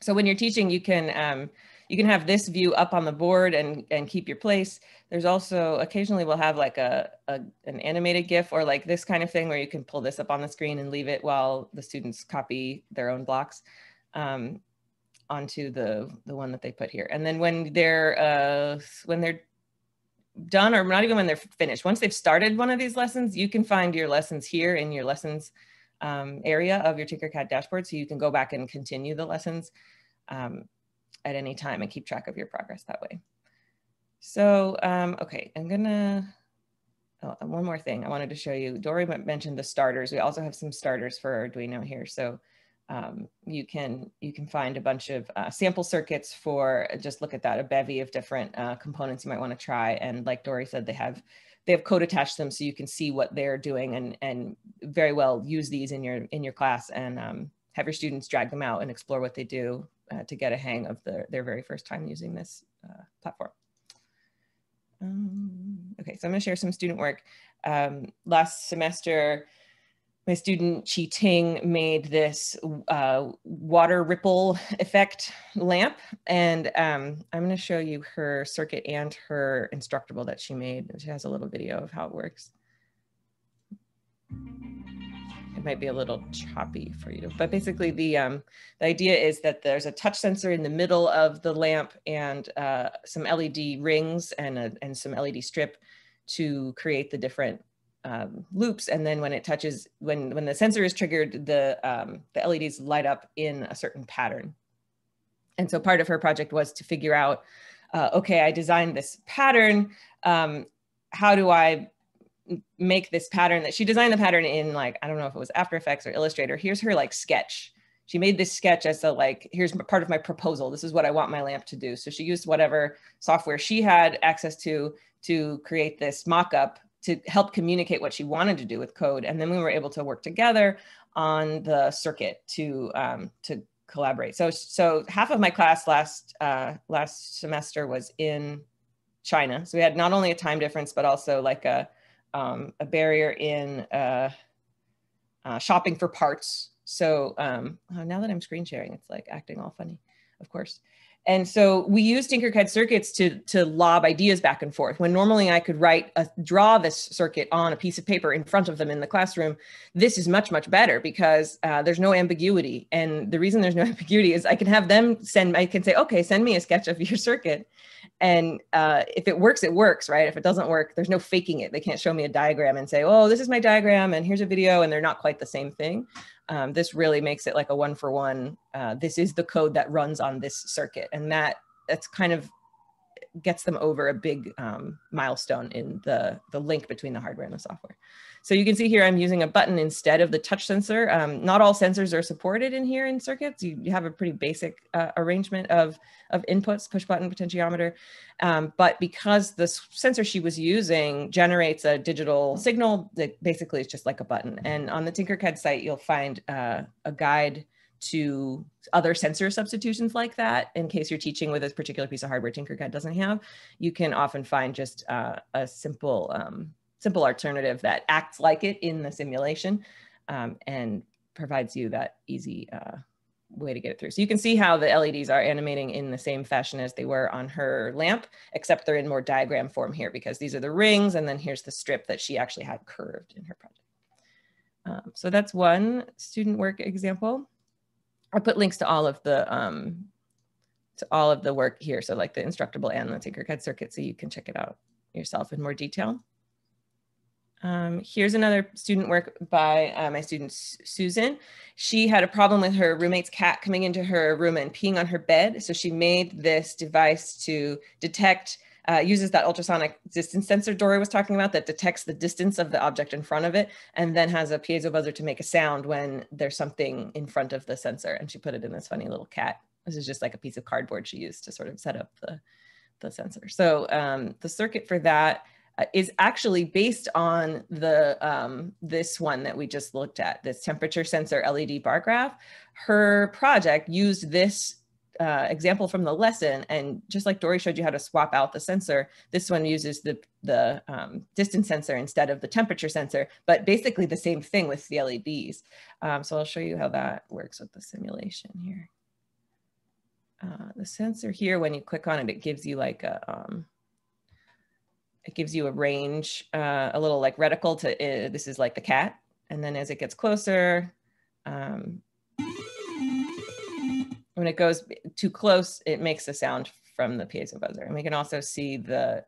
So when you're teaching, you can have this view up on the board and keep your place. There's also, occasionally we'll have like an animated GIF or like this kind of thing where you can pull this up on the screen and leave it while the students copy their own blocks onto the one that they put here. And then when they're done, or not even when they're finished, once they've started one of these lessons, you can find your lessons here in your lessons area of your Tinkercad dashboard. So you can go back and continue the lessons at any time and keep track of your progress that way. So, okay, one more thing I wanted to show you. Dori mentioned the starters. We also have some starters for Arduino here. So you can find a bunch of sample circuits for, just look at that, a bevy of different components you might want to try. And like Dori said, they have code attached to them, so you can see what they're doing and very well use these in your class and have your students drag them out and explore what they do to get a hang of their very first time using this platform. Okay, so I'm going to share some student work. Last semester, My student Chi Ting made this water ripple effect lamp, and I'm going to show you her circuit and her Instructable that she made. She has a little video of how it works. It might be a little choppy for you, but basically the idea is that there's a touch sensor in the middle of the lamp and some LED rings and some LED strip to create the different loops, and then when it touches, when the sensor is triggered, the LEDs light up in a certain pattern. And so part of her project was to figure out, okay, I designed this pattern, how do I make this pattern? That she designed the pattern in, like, I don't know if it was After Effects or Illustrator. Here's her like sketch. She made this sketch as a like, here's part of my proposal. This is what I want my lamp to do. So she used whatever software she had access to create this mock-up to help communicate what she wanted to do with code. And then we were able to work together on the circuit to collaborate. So half of my class last semester was in China. So we had not only a time difference, but also like a barrier in shopping for parts. So now that I'm screen sharing, it's like acting all funny, of course. And so we use Tinkercad circuits to lob ideas back and forth. When normally I could draw this circuit on a piece of paper in front of them in the classroom, this is much, much better because there's no ambiguity. And the reason there's no ambiguity is I can have them I can say, okay, send me a sketch of your circuit. And if it works, right? If it doesn't work, there's no faking it. They can't show me a diagram and say, oh, this is my diagram and here's a video, and they're not quite the same thing. This really makes it like a one-for-one, this is the code that runs on this circuit. And that's kind of gets them over a big milestone in the link between the hardware and the software. So you can see here, I'm using a button instead of the touch sensor. Not all sensors are supported in here in circuits. You have a pretty basic arrangement of inputs, push button, potentiometer. But because the sensor she was using generates a digital signal that basically is just like a button. And on the Tinkercad site, you'll find a guide to other sensor substitutions like that, in case you're teaching with a particular piece of hardware Tinkercad doesn't have. You can often find just a simple, simple alternative that acts like it in the simulation and provides you that easy way to get it through. So you can see how the LEDs are animating in the same fashion as they were on her lamp, except they're in more diagram form here because these are the rings, and then here's the strip that she actually had curved in her project. So that's one student work example. I put links to all of the work here, so like the Instructable and the Tinkercad circuit, so you can check it out yourself in more detail. Here's another student work by my student Susan. She had a problem with her roommate's cat coming into her room and peeing on her bed, so she made this device to detect. Uses that ultrasonic distance sensor Dori was talking about that detects the distance of the object in front of it, and then has a piezo buzzer to make a sound when there's something in front of the sensor. And she put it in this funny little cat. This is just like a piece of cardboard she used to sort of set up the sensor. So the circuit for that is actually based on the this one that we just looked at, this temperature sensor LED bar graph. Her project used this example from the lesson, and just like Dori showed you how to swap out the sensor, this one uses the distance sensor instead of the temperature sensor, but basically the same thing with the LEDs. So I'll show you how that works with the simulation here. The sensor here, when you click on it, it gives you like it gives you a range, a little like reticle to, this is like the cat, and then as it gets closer, when it goes too close, it makes a sound from the piezo buzzer. And we can also see the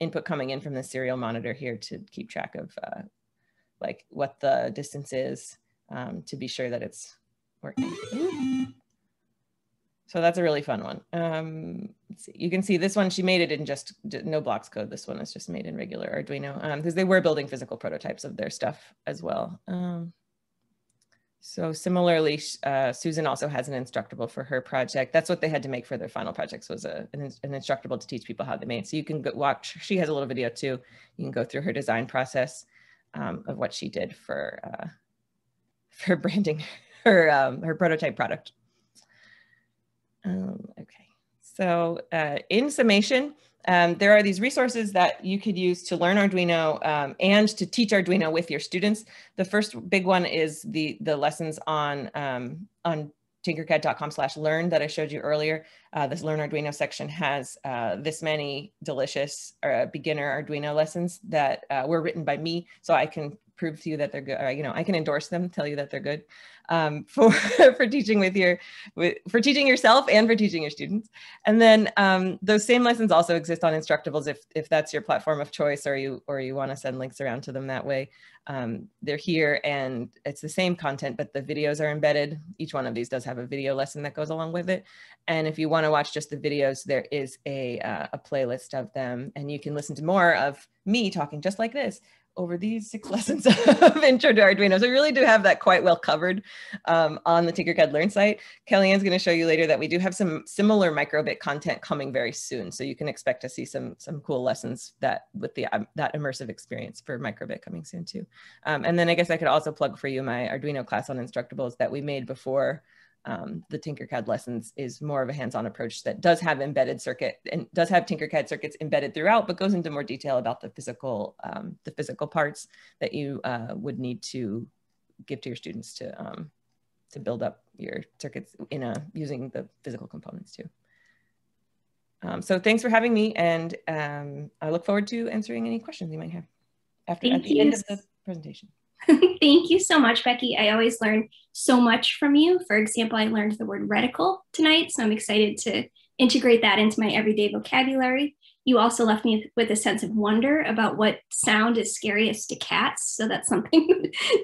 input coming in from the serial monitor here to keep track of like what the distance is to be sure that it's working. So that's a really fun one. Let's see. You can see this one, she made it in just no blocks code. This one is just made in regular Arduino because they were building physical prototypes of their stuff as well. So similarly, Susan also has an Instructable for her project. That's what they had to make for their final projects, was an Instructable to teach people how they made. So you can go watch, she has a little video too. You can go through her design process of what she did for branding her, her prototype product. Okay, so in summation, There are these resources that you could use to learn Arduino and to teach Arduino with your students. The first big one is the lessons on Tinkercad.com/learn that I showed you earlier. This Learn Arduino section has this many delicious beginner Arduino lessons that were written by me, so I can prove to you that they're good. Or, you know, I can endorse them, tell you that they're good for teaching with your, for teaching yourself and for teaching your students. And then those same lessons also exist on Instructables if that's your platform of choice, or you want to send links around to them that way. They're here and it's the same content, but the videos are embedded. Each one of these does have a video lesson that goes along with it. And if you want to watch just the videos, there is a playlist of them, and you can listen to more of me talking just like this over these 6 lessons of Intro to Arduino. So we really do have that quite well covered on the Tinkercad Learn site. Kellyanne's gonna show you later that we do have some similar micro:bit content coming very soon. So you can expect to see some cool lessons that with the that immersive experience for micro:bit coming soon too. And then I guess I could also plug for you my Arduino class on Instructables that we made before the Tinkercad lessons is more of a hands-on approach that does have embedded circuit and does have Tinkercad circuits embedded throughout, but goes into more detail about the physical parts that you would need to give to your students to build up your circuits in using the physical components too. So thanks for having me, and I look forward to answering any questions you might have at the end of the presentation. Thank you so much, Becky. I always learn so much from you. For example, I learned the word reticle tonight, so I'm excited to integrate that into my everyday vocabulary. You also left me with a sense of wonder about what sound is scariest to cats, so that's something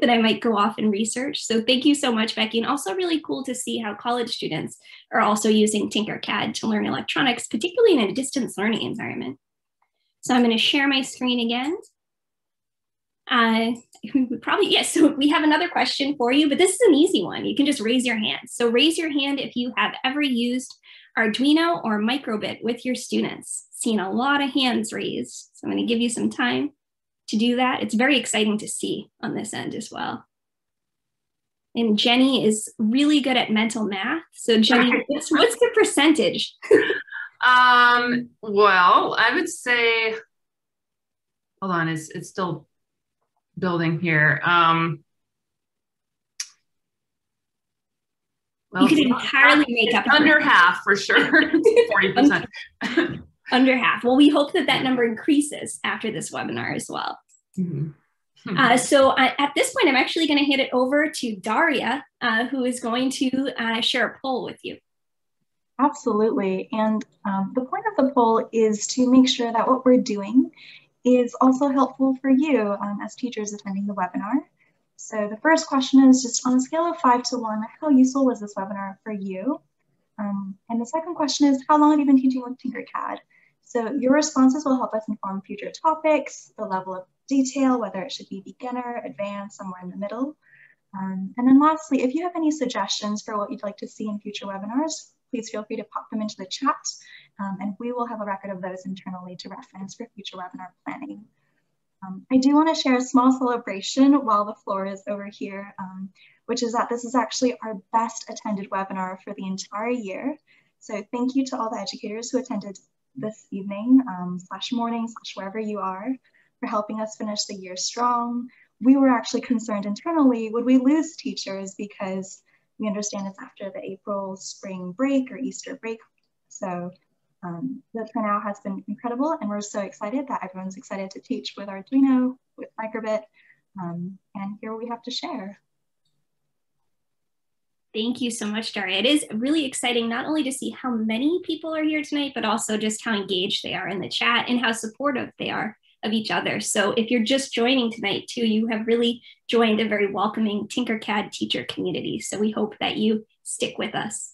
that I might go off and research. So thank you so much, Becky, and also really cool to see how college students are also using Tinkercad to learn electronics, particularly in a distance learning environment. So I'm going to share my screen again. So we have another question for you, but this is an easy one. You can just raise your hand. So raise your hand if you have ever used Arduino or micro:bit with your students. Seen a lot of hands raised. So I'm going to give you some time to do that. It's very exciting to see on this end as well. And Jenny is really good at mental math. So Jenny, what's the percentage? Well, I would say, hold on, it's still building here. Well, you could entirely make up under half for sure. 40%. Under half. Well, we hope that that number increases after this webinar as well. Mm-hmm. So at this point, I'm actually going to hand it over to Daria, who is going to share a poll with you. Absolutely. And the point of the poll is to make sure that what we're doing is also helpful for you as teachers attending the webinar. So the first question is just on a scale of 5 to 1, how useful was this webinar for you? And the second question is, how long have you been teaching with Tinkercad? So your responses will help us inform future topics, the level of detail, whether it should be beginner, advanced, somewhere in the middle. And then lastly, if you have any suggestions for what you'd like to see in future webinars, please feel free to pop them into the chat. And we will have a record of those internally to reference for future webinar planning. I do want to share a small celebration while the floor is over here, which is that this is actually our best attended webinar for the entire year. So thank you to all the educators who attended this evening, slash morning, slash wherever you are, for helping us finish the year strong. We were actually concerned internally, would we lose teachers, because we understand it's after the April spring break or Easter break. So the turnout has been incredible, and we're so excited that everyone's excited to teach with Arduino, with micro:bit, and here we have to share. Thank you so much, Daria. It is really exciting not only to see how many people are here tonight, but also just how engaged they are in the chat and how supportive they are of each other. So if you're just joining tonight too, you have really joined a very welcoming Tinkercad teacher community. So we hope that you stick with us.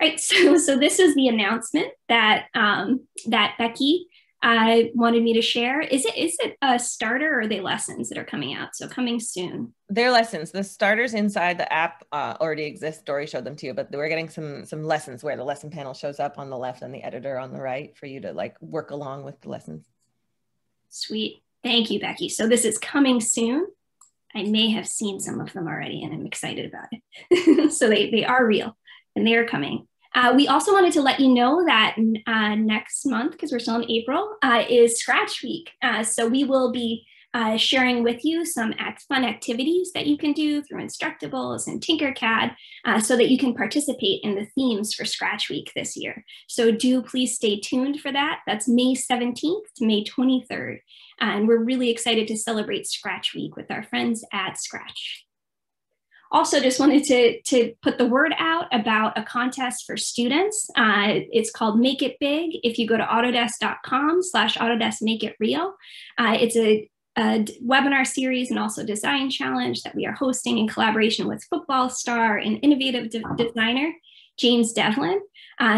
All right, so this is the announcement that that Becky wanted me to share. Is it a starter, or are they lessons that are coming out? So coming soon. They're lessons. The starters inside the app already exist. Dori showed them to you, but we're getting some lessons where the lesson panel shows up on the left and the editor on the right for you to like work along with the lessons. Sweet. Thank you, Becky. So this is coming soon. I may have seen some of them already, and I'm excited about it. So they are real. And they're coming. We also wanted to let you know that next month, because we're still in April, is Scratch Week. So we will be sharing with you some fun activities that you can do through Instructables and Tinkercad so that you can participate in the themes for Scratch Week this year. So do please stay tuned for that. That's May 17th to May 23rd. And we're really excited to celebrate Scratch Week with our friends at Scratch. Also, just wanted to put the word out about a contest for students. It's called Make It Big. If you go to autodesk.com/autodeskmakeitreal, it's a webinar series and also design challenge that we are hosting in collaboration with football star and innovative designer, James Devlin.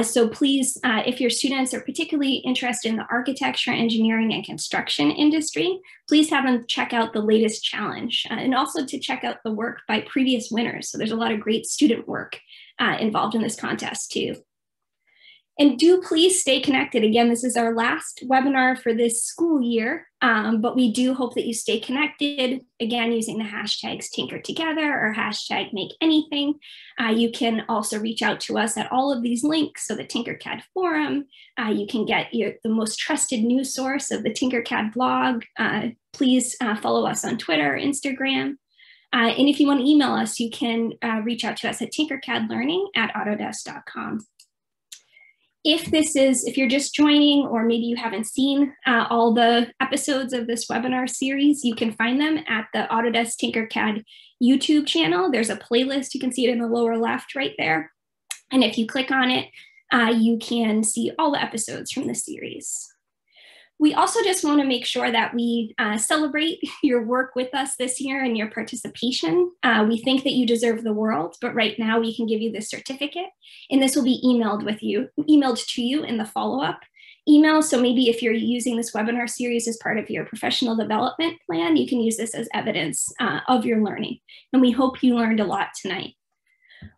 So please, if your students are particularly interested in the architecture, engineering, and construction industry, please have them check out the latest challenge and also to check out the work by previous winners. So there's a lot of great student work involved in this contest too. And do please stay connected. Again, this is our last webinar for this school year, but we do hope that you stay connected. Again, using the hashtags TinkerTogether or #MakeAnything. You can also reach out to us at all of these links. So the Tinkercad forum, you can get the most trusted news source of the Tinkercad blog. Please follow us on Twitter, Instagram. And if you want to email us, you can reach out to us at tinkercadlearning@autodesk.com. If you're just joining, or maybe you haven't seen all the episodes of this webinar series, you can find them at the Autodesk Tinkercad YouTube channel. There's a playlist, you can see it in the lower left right there. And if you click on it, you can see all the episodes from the series. We also just want to make sure that we celebrate your work with us this year and your participation. We think that you deserve the world, but right now we can give you this certificate, and this will be emailed to you in the follow-up email. So maybe if you're using this webinar series as part of your professional development plan, you can use this as evidence of your learning. And we hope you learned a lot tonight.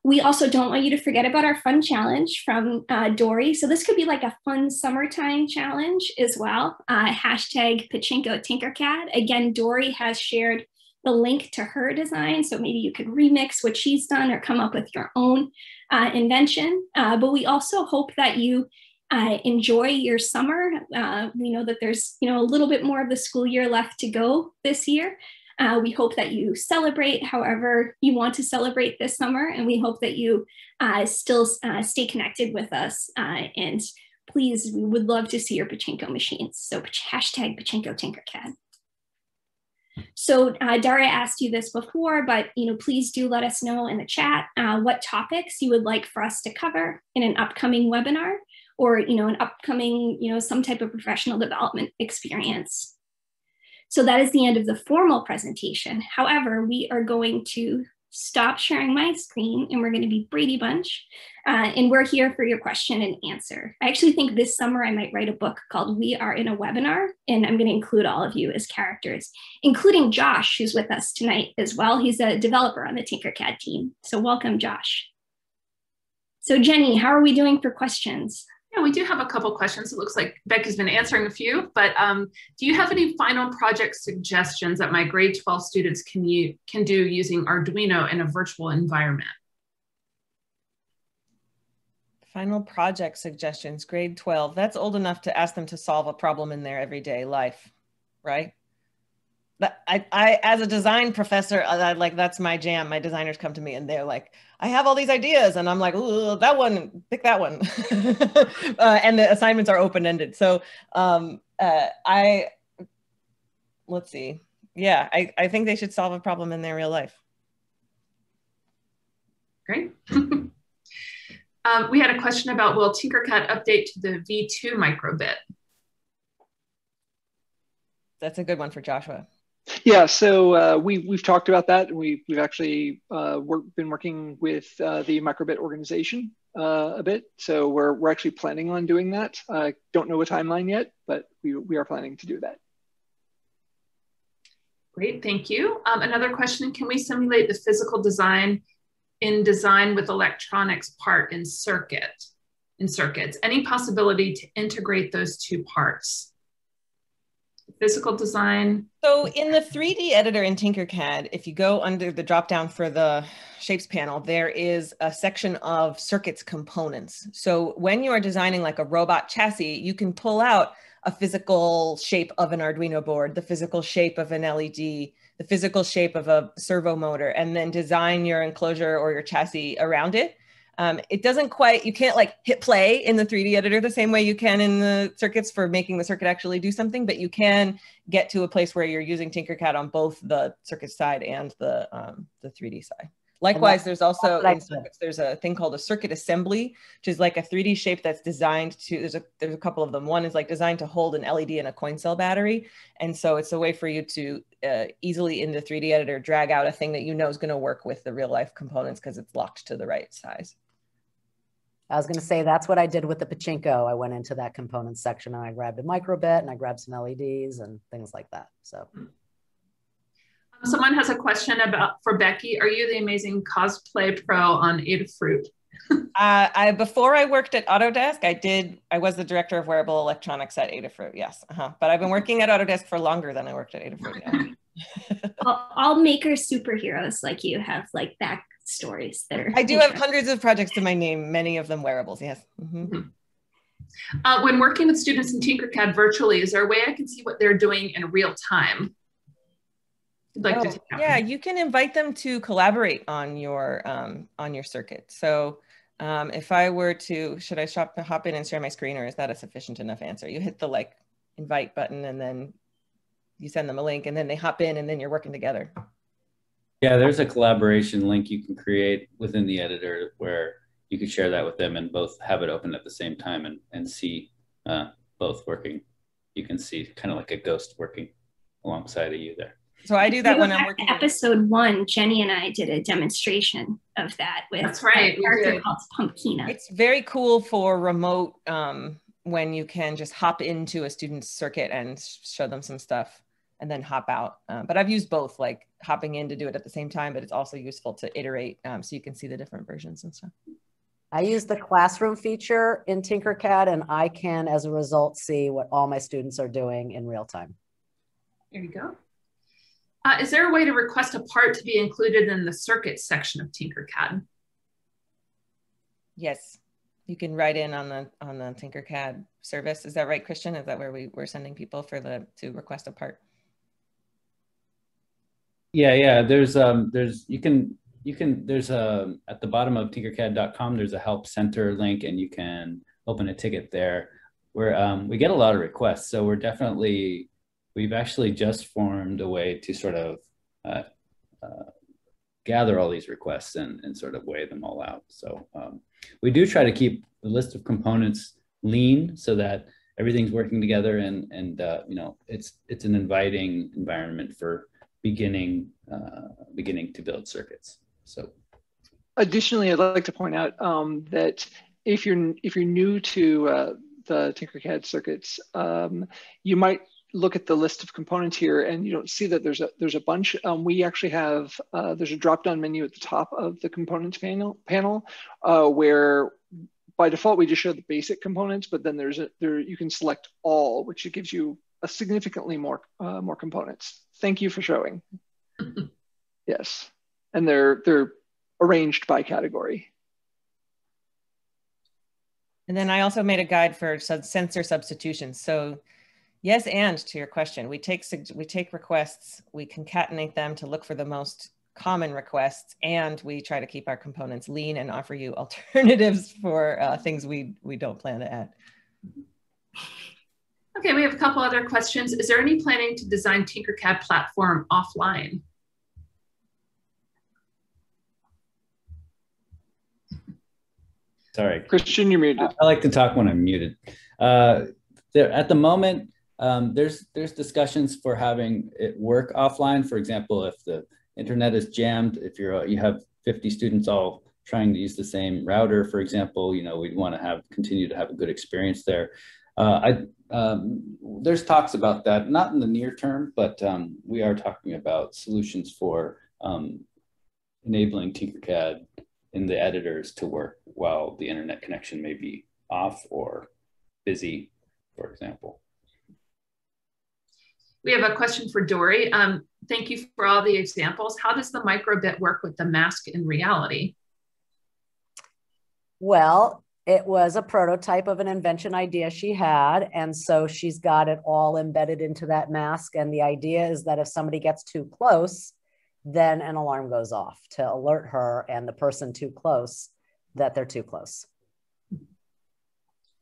We also don't want you to forget about our fun challenge from Dori. So this could be like a fun summertime challenge as well. #PachinkoTinkercad. Again, Dori has shared the link to her design. So maybe you could remix what she's done or come up with your own invention. But we also hope that you enjoy your summer. We know that there's a little bit more of the school year left to go this year. We hope that you celebrate however you want to celebrate this summer, and we hope that you still stay connected with us. And please, we would love to see your pachinko machines. So #PachinkoTinkercad. So Daria asked you this before, but please do let us know in the chat what topics you would like for us to cover in an upcoming webinar, or an upcoming some type of professional development experience. So that is the end of the formal presentation. However, we are going to stop sharing my screen and we're going to be Brady Bunch. And we're here for your question and answer. I actually think this summer I might write a book called We Are in a Webinar, and I'm going to include all of you as characters, including Josh, who's with us tonight as well. He's a developer on the Tinkercad team. So welcome, Josh. So Jenny, how are we doing for questions? Yeah, we do have a couple questions. It looks like Becky's been answering a few, but do you have any final project suggestions that my grade 12 students can do using Arduino in a virtual environment? Final project suggestions, grade 12. That's old enough to ask them to solve a problem in their everyday life, right? But I as a design professor, that's my jam. My designers come to me and they're like, I have all these ideas. And I'm like, ooh, that one, pick that one. And the assignments are open-ended. So let's see. Yeah, I think they should solve a problem in their real life. Great. We had a question about, will Tinkercad update to the V2 micro:bit? That's a good one for Joshua. Yeah, so we've talked about that. We've actually been working with the micro:bit organization a bit. So we're actually planning on doing that. Don't know a timeline yet, but we are planning to do that. Great, thank you. Another question, can we simulate the physical design in design with electronics part in circuits? Any possibility to integrate those two parts? physical design? So in the 3D editor in Tinkercad, if you go under the drop down for the shapes panel, there is a section of circuits components. So when you are designing like a robot chassis, you can pull out a physical shape of an Arduino board, the physical shape of an LED, the physical shape of a servo motor, and then design your enclosure or your chassis around it. It doesn't quite, you can't like hit play in the 3D editor the same way you can in the circuits for making the circuit actually do something, but you can get to a place where you're using Tinkercad on both the circuit side and the 3D side. Likewise, there's also in circuits, there's a thing called a circuit assembly, which is like a 3D shape that's designed to, there's a couple of them. One is like designed to hold an LED and a coin cell battery. And so it's a way for you to easily in the 3D editor, drag out a thing that you know is going to work with the real life components because it's locked to the right size. I was gonna say, that's what I did with the pachinko. I went into that components section and I grabbed a micro:bit and I grabbed some LEDs and things like that, so. Someone has a question for Becky. Are you the amazing cosplay pro on Adafruit? Before I worked at Autodesk, I was the director of wearable electronics at Adafruit, yes. But I've been working at Autodesk for longer than I worked at Adafruit. Yeah. All maker superheroes like you have like back stories that are. I do have hundreds of projects to my name, many of them wearables, yes. Mm-hmm. When working with students in Tinkercad virtually, is there a way I can see what they're doing in real time? Yeah, you can invite them to collaborate on your circuit. So if I were to, should I hop in and share my screen, or is that a sufficient enough answer? You hit the like invite button and then you send them a link and then they hop in and then you're working together. Yeah, there's a collaboration link you can create within the editor where you can share that with them and both have it open at the same time and see both working. You can see kind of like a ghost working alongside of you there. So I do that when I'm working. Episode 1, Jenny and I did a demonstration of that with a character called Pumpkina. It's very cool for remote when you can just hop into a student's circuit and show them some stuff and then hop out. But I've used both, like hopping in to do it at the same time, but it's also useful to iterate so you can see the different versions and stuff. I use the classroom feature in Tinkercad and I can, as a result, see what all my students are doing in real time. There you go. Is there a way to request a part to be included in the circuit section of Tinkercad? Yes, you can write in on the Tinkercad service. Is that right, Christian? Is that where we were sending people for to request a part? Yeah, yeah. There's there's at the bottom of Tinkercad.com. There's a help center link, and you can open a ticket there. Where we get a lot of requests, so we're definitely. We've actually just formed a way to sort of gather all these requests and sort of weigh them all out. So we do try to keep the list of components lean so that everything's working together and you know, it's an inviting environment for beginning to build circuits. So additionally, I'd like to point out that if you're new to the Tinkercad circuits, you might look at the list of components here and you don't see that there's a bunch. We actually have, there's a drop-down menu at the top of the components panel where by default we just show the basic components, but then you can select all, which gives you a significantly more components. Thank you for showing. Yes, and they're arranged by category. And then I also made a guide for sensor substitutions. So yes, and to your question, we take requests, we concatenate them to look for the most common requests, and we try to keep our components lean and offer you alternatives for things we don't plan to add. Okay, we have a couple other questions. Is there any planning to design Tinkercad platform offline? Sorry, Christian, you're muted. I like to talk when I'm muted. At the moment, there's discussions for having it work offline. For example, if the internet is jammed, if you have 50 students all trying to use the same router, for example, you know, we'd want to continue to have a good experience there. There's talks about that, not in the near term, but we are talking about solutions for enabling Tinkercad in the editors to work while the internet connection may be off or busy, for example. We have a question for Dori. Thank you for all the examples. How does the micro:bit work with the mask in reality? Well, it was a prototype of an invention idea she had. And so she's got it all embedded into that mask. And the idea is that if somebody gets too close, then an alarm goes off to alert her and the person too close that they're too close.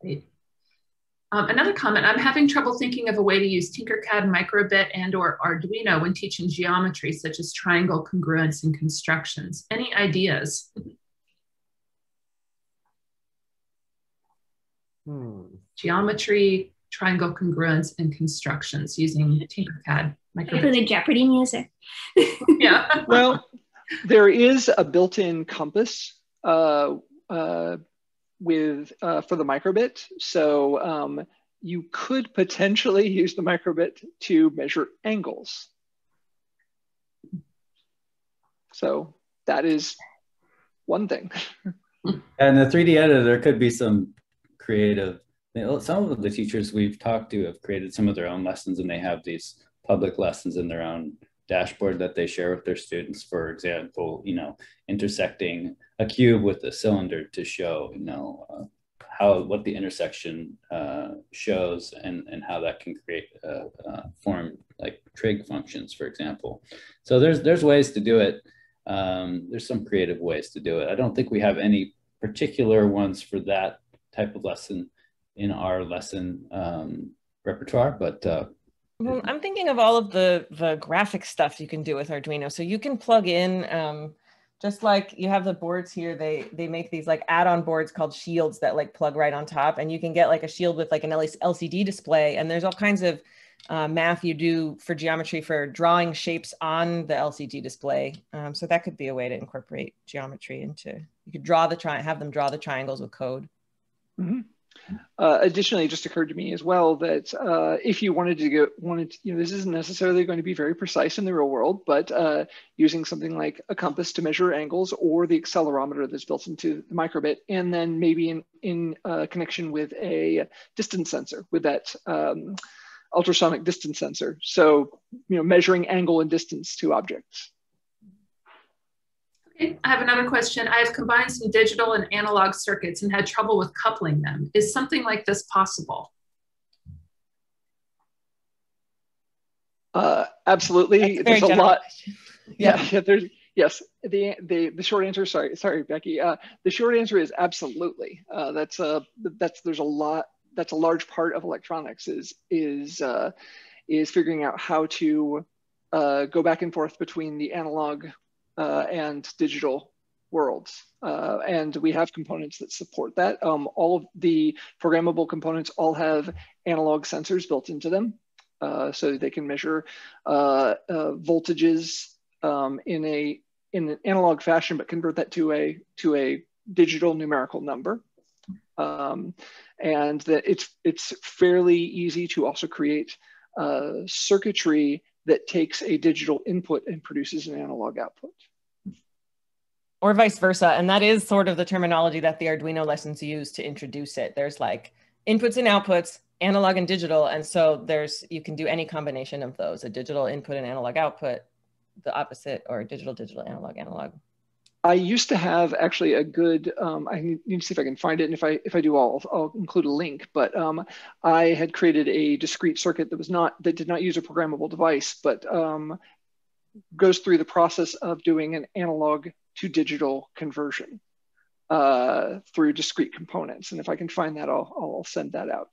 Great. Another comment, I'm having trouble thinking of a way to use Tinkercad, micro:bit, and or Arduino when teaching geometry, such as triangle congruence and constructions. Any ideas? Geometry, triangle congruence, and constructions using Tinkercad. Micro:bit. The Jeopardy music. Yeah. Well, there is a built-in compass for the micro:bit. So you could potentially use the micro:bit to measure angles. So that is one thing. And the 3D editor, there could be some creative, some of the teachers we've talked to have created some of their own lessons, and they have these public lessons in their own dashboard that they share with their students. For example, you know, intersecting a cube with a cylinder to show, you know, what the intersection shows and how that can create form like trig functions, for example. So there's ways to do it. There's some creative ways to do it. I don't think we have any particular ones for that type of lesson in our lesson repertoire, but I'm thinking of all of the graphic stuff you can do with Arduino. So you can plug in, just like you have the boards here, they make these like add-on boards called shields that like plug right on top, and you can get like a shield with like an LCD display, and there's all kinds of math you do for geometry for drawing shapes on the LCD display. So that could be a way to incorporate geometry into, you could draw the have them draw the triangles with code. Mm-hmm. Additionally, it just occurred to me as well that if you wanted to, you know, this isn't necessarily going to be very precise in the real world, but using something like a compass to measure angles or the accelerometer that's built into the micro:bit, and then maybe in connection with a distance sensor, with that ultrasonic distance sensor. So, you know, measuring angle and distance to objects. I have another question. I have combined some digital and analog circuits and had trouble with coupling them. Is something like this possible? Absolutely. There's a lot. Yeah. Yes. The short answer. Sorry, Becky. The short answer is absolutely. That's a large part of electronics is figuring out how to go back and forth between the analog and digital worlds. And we have components that support that. All of the programmable components all have analog sensors built into them. So they can measure voltages in an analog fashion, but convert that to a digital numerical number. And that it's fairly easy to also create circuitry that takes a digital input and produces an analog output. Or vice versa. And that is sort of the terminology that the Arduino lessons use to introduce it. There's like inputs and outputs, analog and digital. And so you can do any combination of those, a digital input and analog output, the opposite, or digital, digital, analog, analog. I used to have actually a good, I need to see if I can find it, and if I do, I'll include a link, but I had created a discrete circuit that did not use a programmable device, but goes through the process of doing an analog to digital conversion through discrete components. And if I can find that, I'll send that out.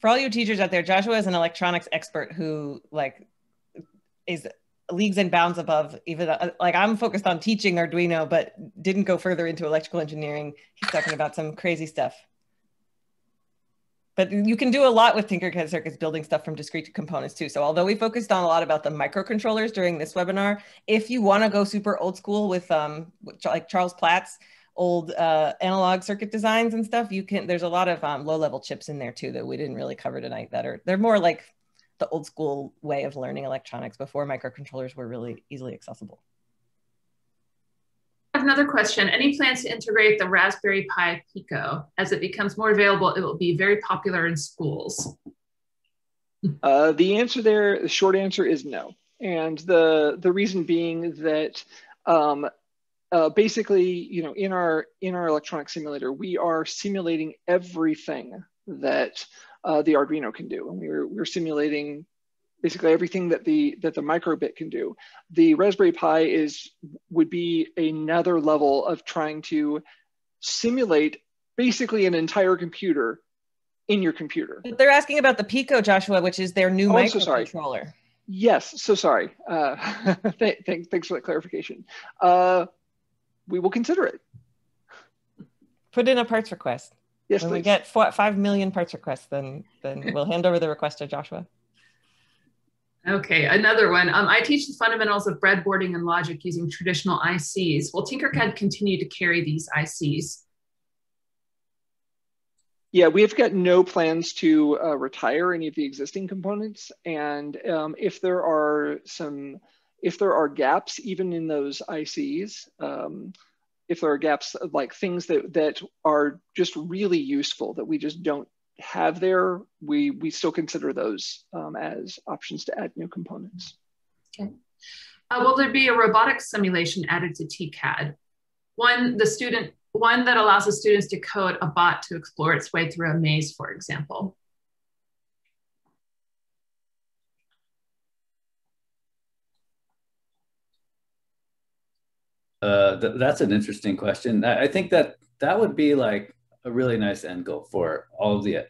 For all you teachers out there, Joshua is an electronics expert who like is leagues and bounds above, even like I'm focused on teaching Arduino, but didn't go further into electrical engineering. He's talking about some crazy stuff. But you can do a lot with Tinkercad Circuits, building stuff from discrete components too. So although we focused on a lot about the microcontrollers during this webinar, if you want to go super old school with like Charles Platt's old analog circuit designs and stuff, there's a lot of low level chips in there too that we didn't really cover tonight that are, they're more like the old school way of learning electronics before microcontrollers were really easily accessible. I have another question. Any plans to integrate the Raspberry Pi Pico? As it becomes more available, it will be very popular in schools. The answer there, the short answer is no. And the reason being that basically, you know, in our electronic simulator, we are simulating everything that the Arduino can do. And we're simulating basically everything that the micro:bit can do. The Raspberry Pi would be another level of trying to simulate basically an entire computer in your computer. They're asking about the Pico, Joshua, which is their new microcontroller. Yes, so sorry. Thanks for that clarification. We will consider it. Put in a parts request. Yes, when please. We get 5 million parts requests, then we'll hand over the request to Joshua. Okay, another one. I teach the fundamentals of breadboarding and logic using traditional ICs. Will Tinkercad continue to carry these ICs? Yeah, we've got no plans to retire any of the existing components, and if there are gaps even in those ICs, if there are gaps like things that are just really useful that we just don't have there, we still consider those as options to add new components. Okay. Will there be a robotics simulation added to TCAD? One that allows the students to code a bot to explore its way through a maze, for example. That's an interesting question. I think that would be like a really nice end goal for the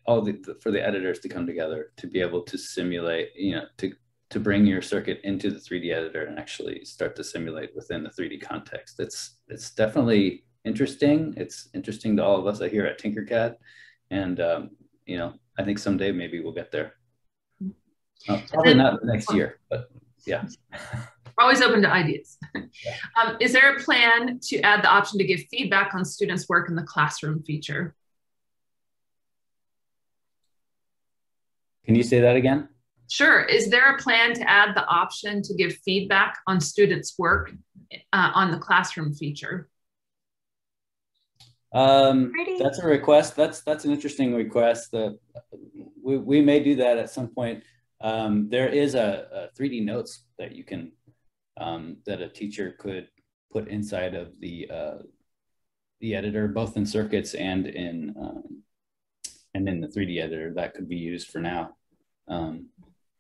editors to come together to be able to simulate, you know, to bring your circuit into the 3D editor and actually start to simulate within the 3D context. It's definitely interesting. It's interesting to all of us here at Tinkercad, and you know, I think someday maybe we'll get there. Probably not next year, but yeah. We're always open to ideas. Yeah. Is there a plan to add the option to give feedback on students' work in the classroom feature? Can you say that again? Sure. Is there a plan to add the option to give feedback on students' work on the classroom feature? That's a request. That's an interesting request. We may do that at some point. There is a 3D notes that you can, that a teacher could put inside of the editor, both in circuits and in the 3D editor that could be used for now.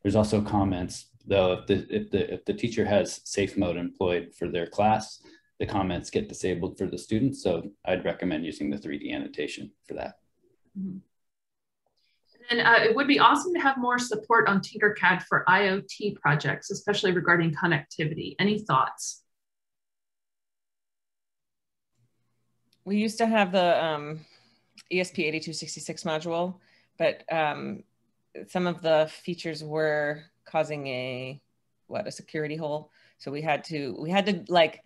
There's also comments though, if the teacher has safe mode employed for their class, the comments get disabled for the students, so I'd recommend using the 3D annotation for that. Mm-hmm. And it would be awesome to have more support on Tinkercad for IoT projects, especially regarding connectivity. Any thoughts? We used to have the ESP8266 module, but some of the features were causing a security hole. So we had to like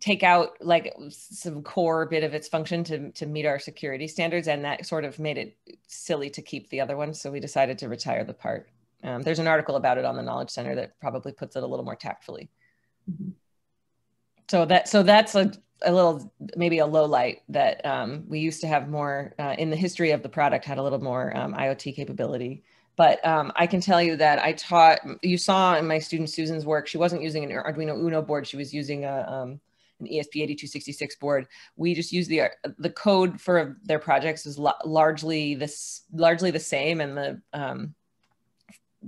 take out like some core bit of its function to meet our security standards, and that sort of made it silly to keep the other one, so we decided to retire the part. There's an article about it on the Knowledge Center that probably puts it a little more tactfully. Mm-hmm. So that's a little, maybe a low light that we used to have more, in the history of the product, had a little more IoT capability. But I can tell you that I taught, you saw in my student Susan's work, she wasn't using an Arduino Uno board, she was using an ESP8266 board. We just use the code for their projects is largely the same, and the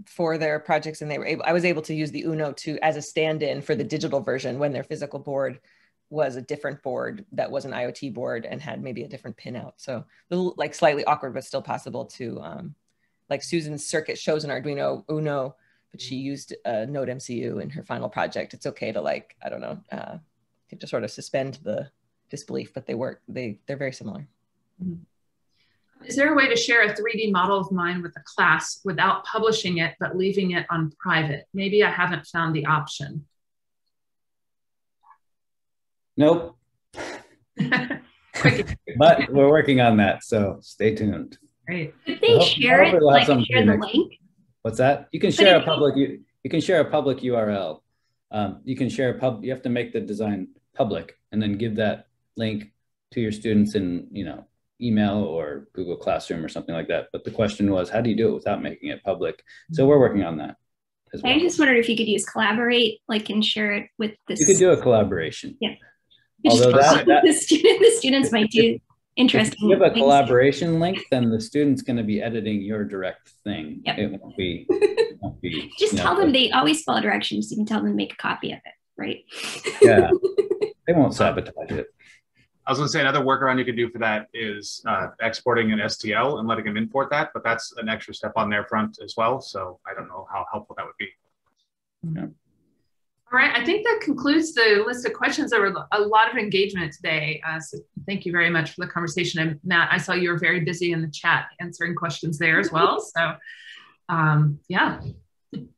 for their projects, and they were able, I was able to use the Uno as a stand-in for the digital version when their physical board was a different board that was an IoT board and had maybe a different pinout. So like slightly awkward, but still possible to like Susan's circuit shows an Arduino Uno, but she used a Node MCU in her final project. It's okay to like, I don't know, to sort of suspend the disbelief, but they're very similar. Is there a way to share a 3D model of mine with a class without publishing it, but leaving it on private? Maybe I haven't found the option. Nope. But we're working on that, so stay tuned. Great. Could they share it, like share the link? What's that? You can share a public. You can share a public URL. You can share you have to make the design public and then give that link to your students in, you know, email or Google Classroom or something like that. But the question was, how do you do it without making it public? So we're working on that as well. I just wondered if you could use collaborate, like, and share it with this. You could do a collaboration. Yeah. Although the students might do interesting. If you have a collaboration link, then the student's going to be editing your direct thing. Yep. It won't be. It won't be just tell them they always follow directions. You can tell them to make a copy of it, right? Yeah, they won't sabotage it. I was going to say another workaround you could do for that is exporting an STL and letting them import that, but that's an extra step on their front as well. So I don't know how helpful that would be. Yeah. All right, I think that concludes the list of questions. There were a lot of engagement today. So thank you very much for the conversation. And Matt, I saw you were very busy in the chat answering questions there as well. So yeah.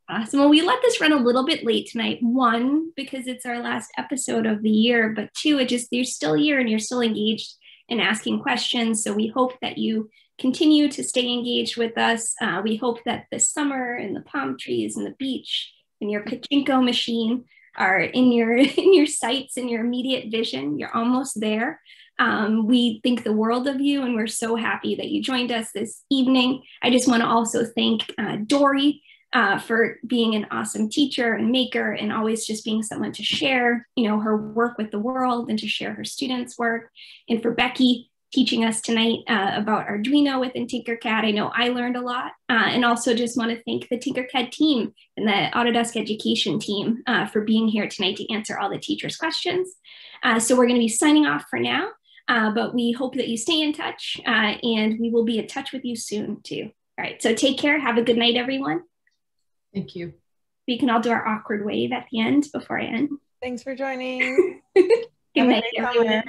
Awesome. Well, we let this run a little bit late tonight. One, because it's our last episode of the year, but two, it just, you're still here and you're still engaged in asking questions. So we hope that you continue to stay engaged with us. We hope that the summer and the palm trees and the beach and your pachinko machine are in your sights, in your immediate vision. You're almost there. We think the world of you, and we're so happy that you joined us this evening. I just want to also thank Dori for being an awesome teacher and maker, and always just being someone to share, you know, her work with the world and to share her students' work. And for Becky teaching us tonight about Arduino within Tinkercad. I know I learned a lot, and also just want to thank the Tinkercad team and the Autodesk education team for being here tonight to answer all the teachers' questions. So we're going to be signing off for now, but we hope that you stay in touch, and we will be in touch with you soon too. All right, so take care. Have a good night, everyone. Thank you. We can all do our awkward wave at the end before I end. Thanks for joining. Good night, everyone.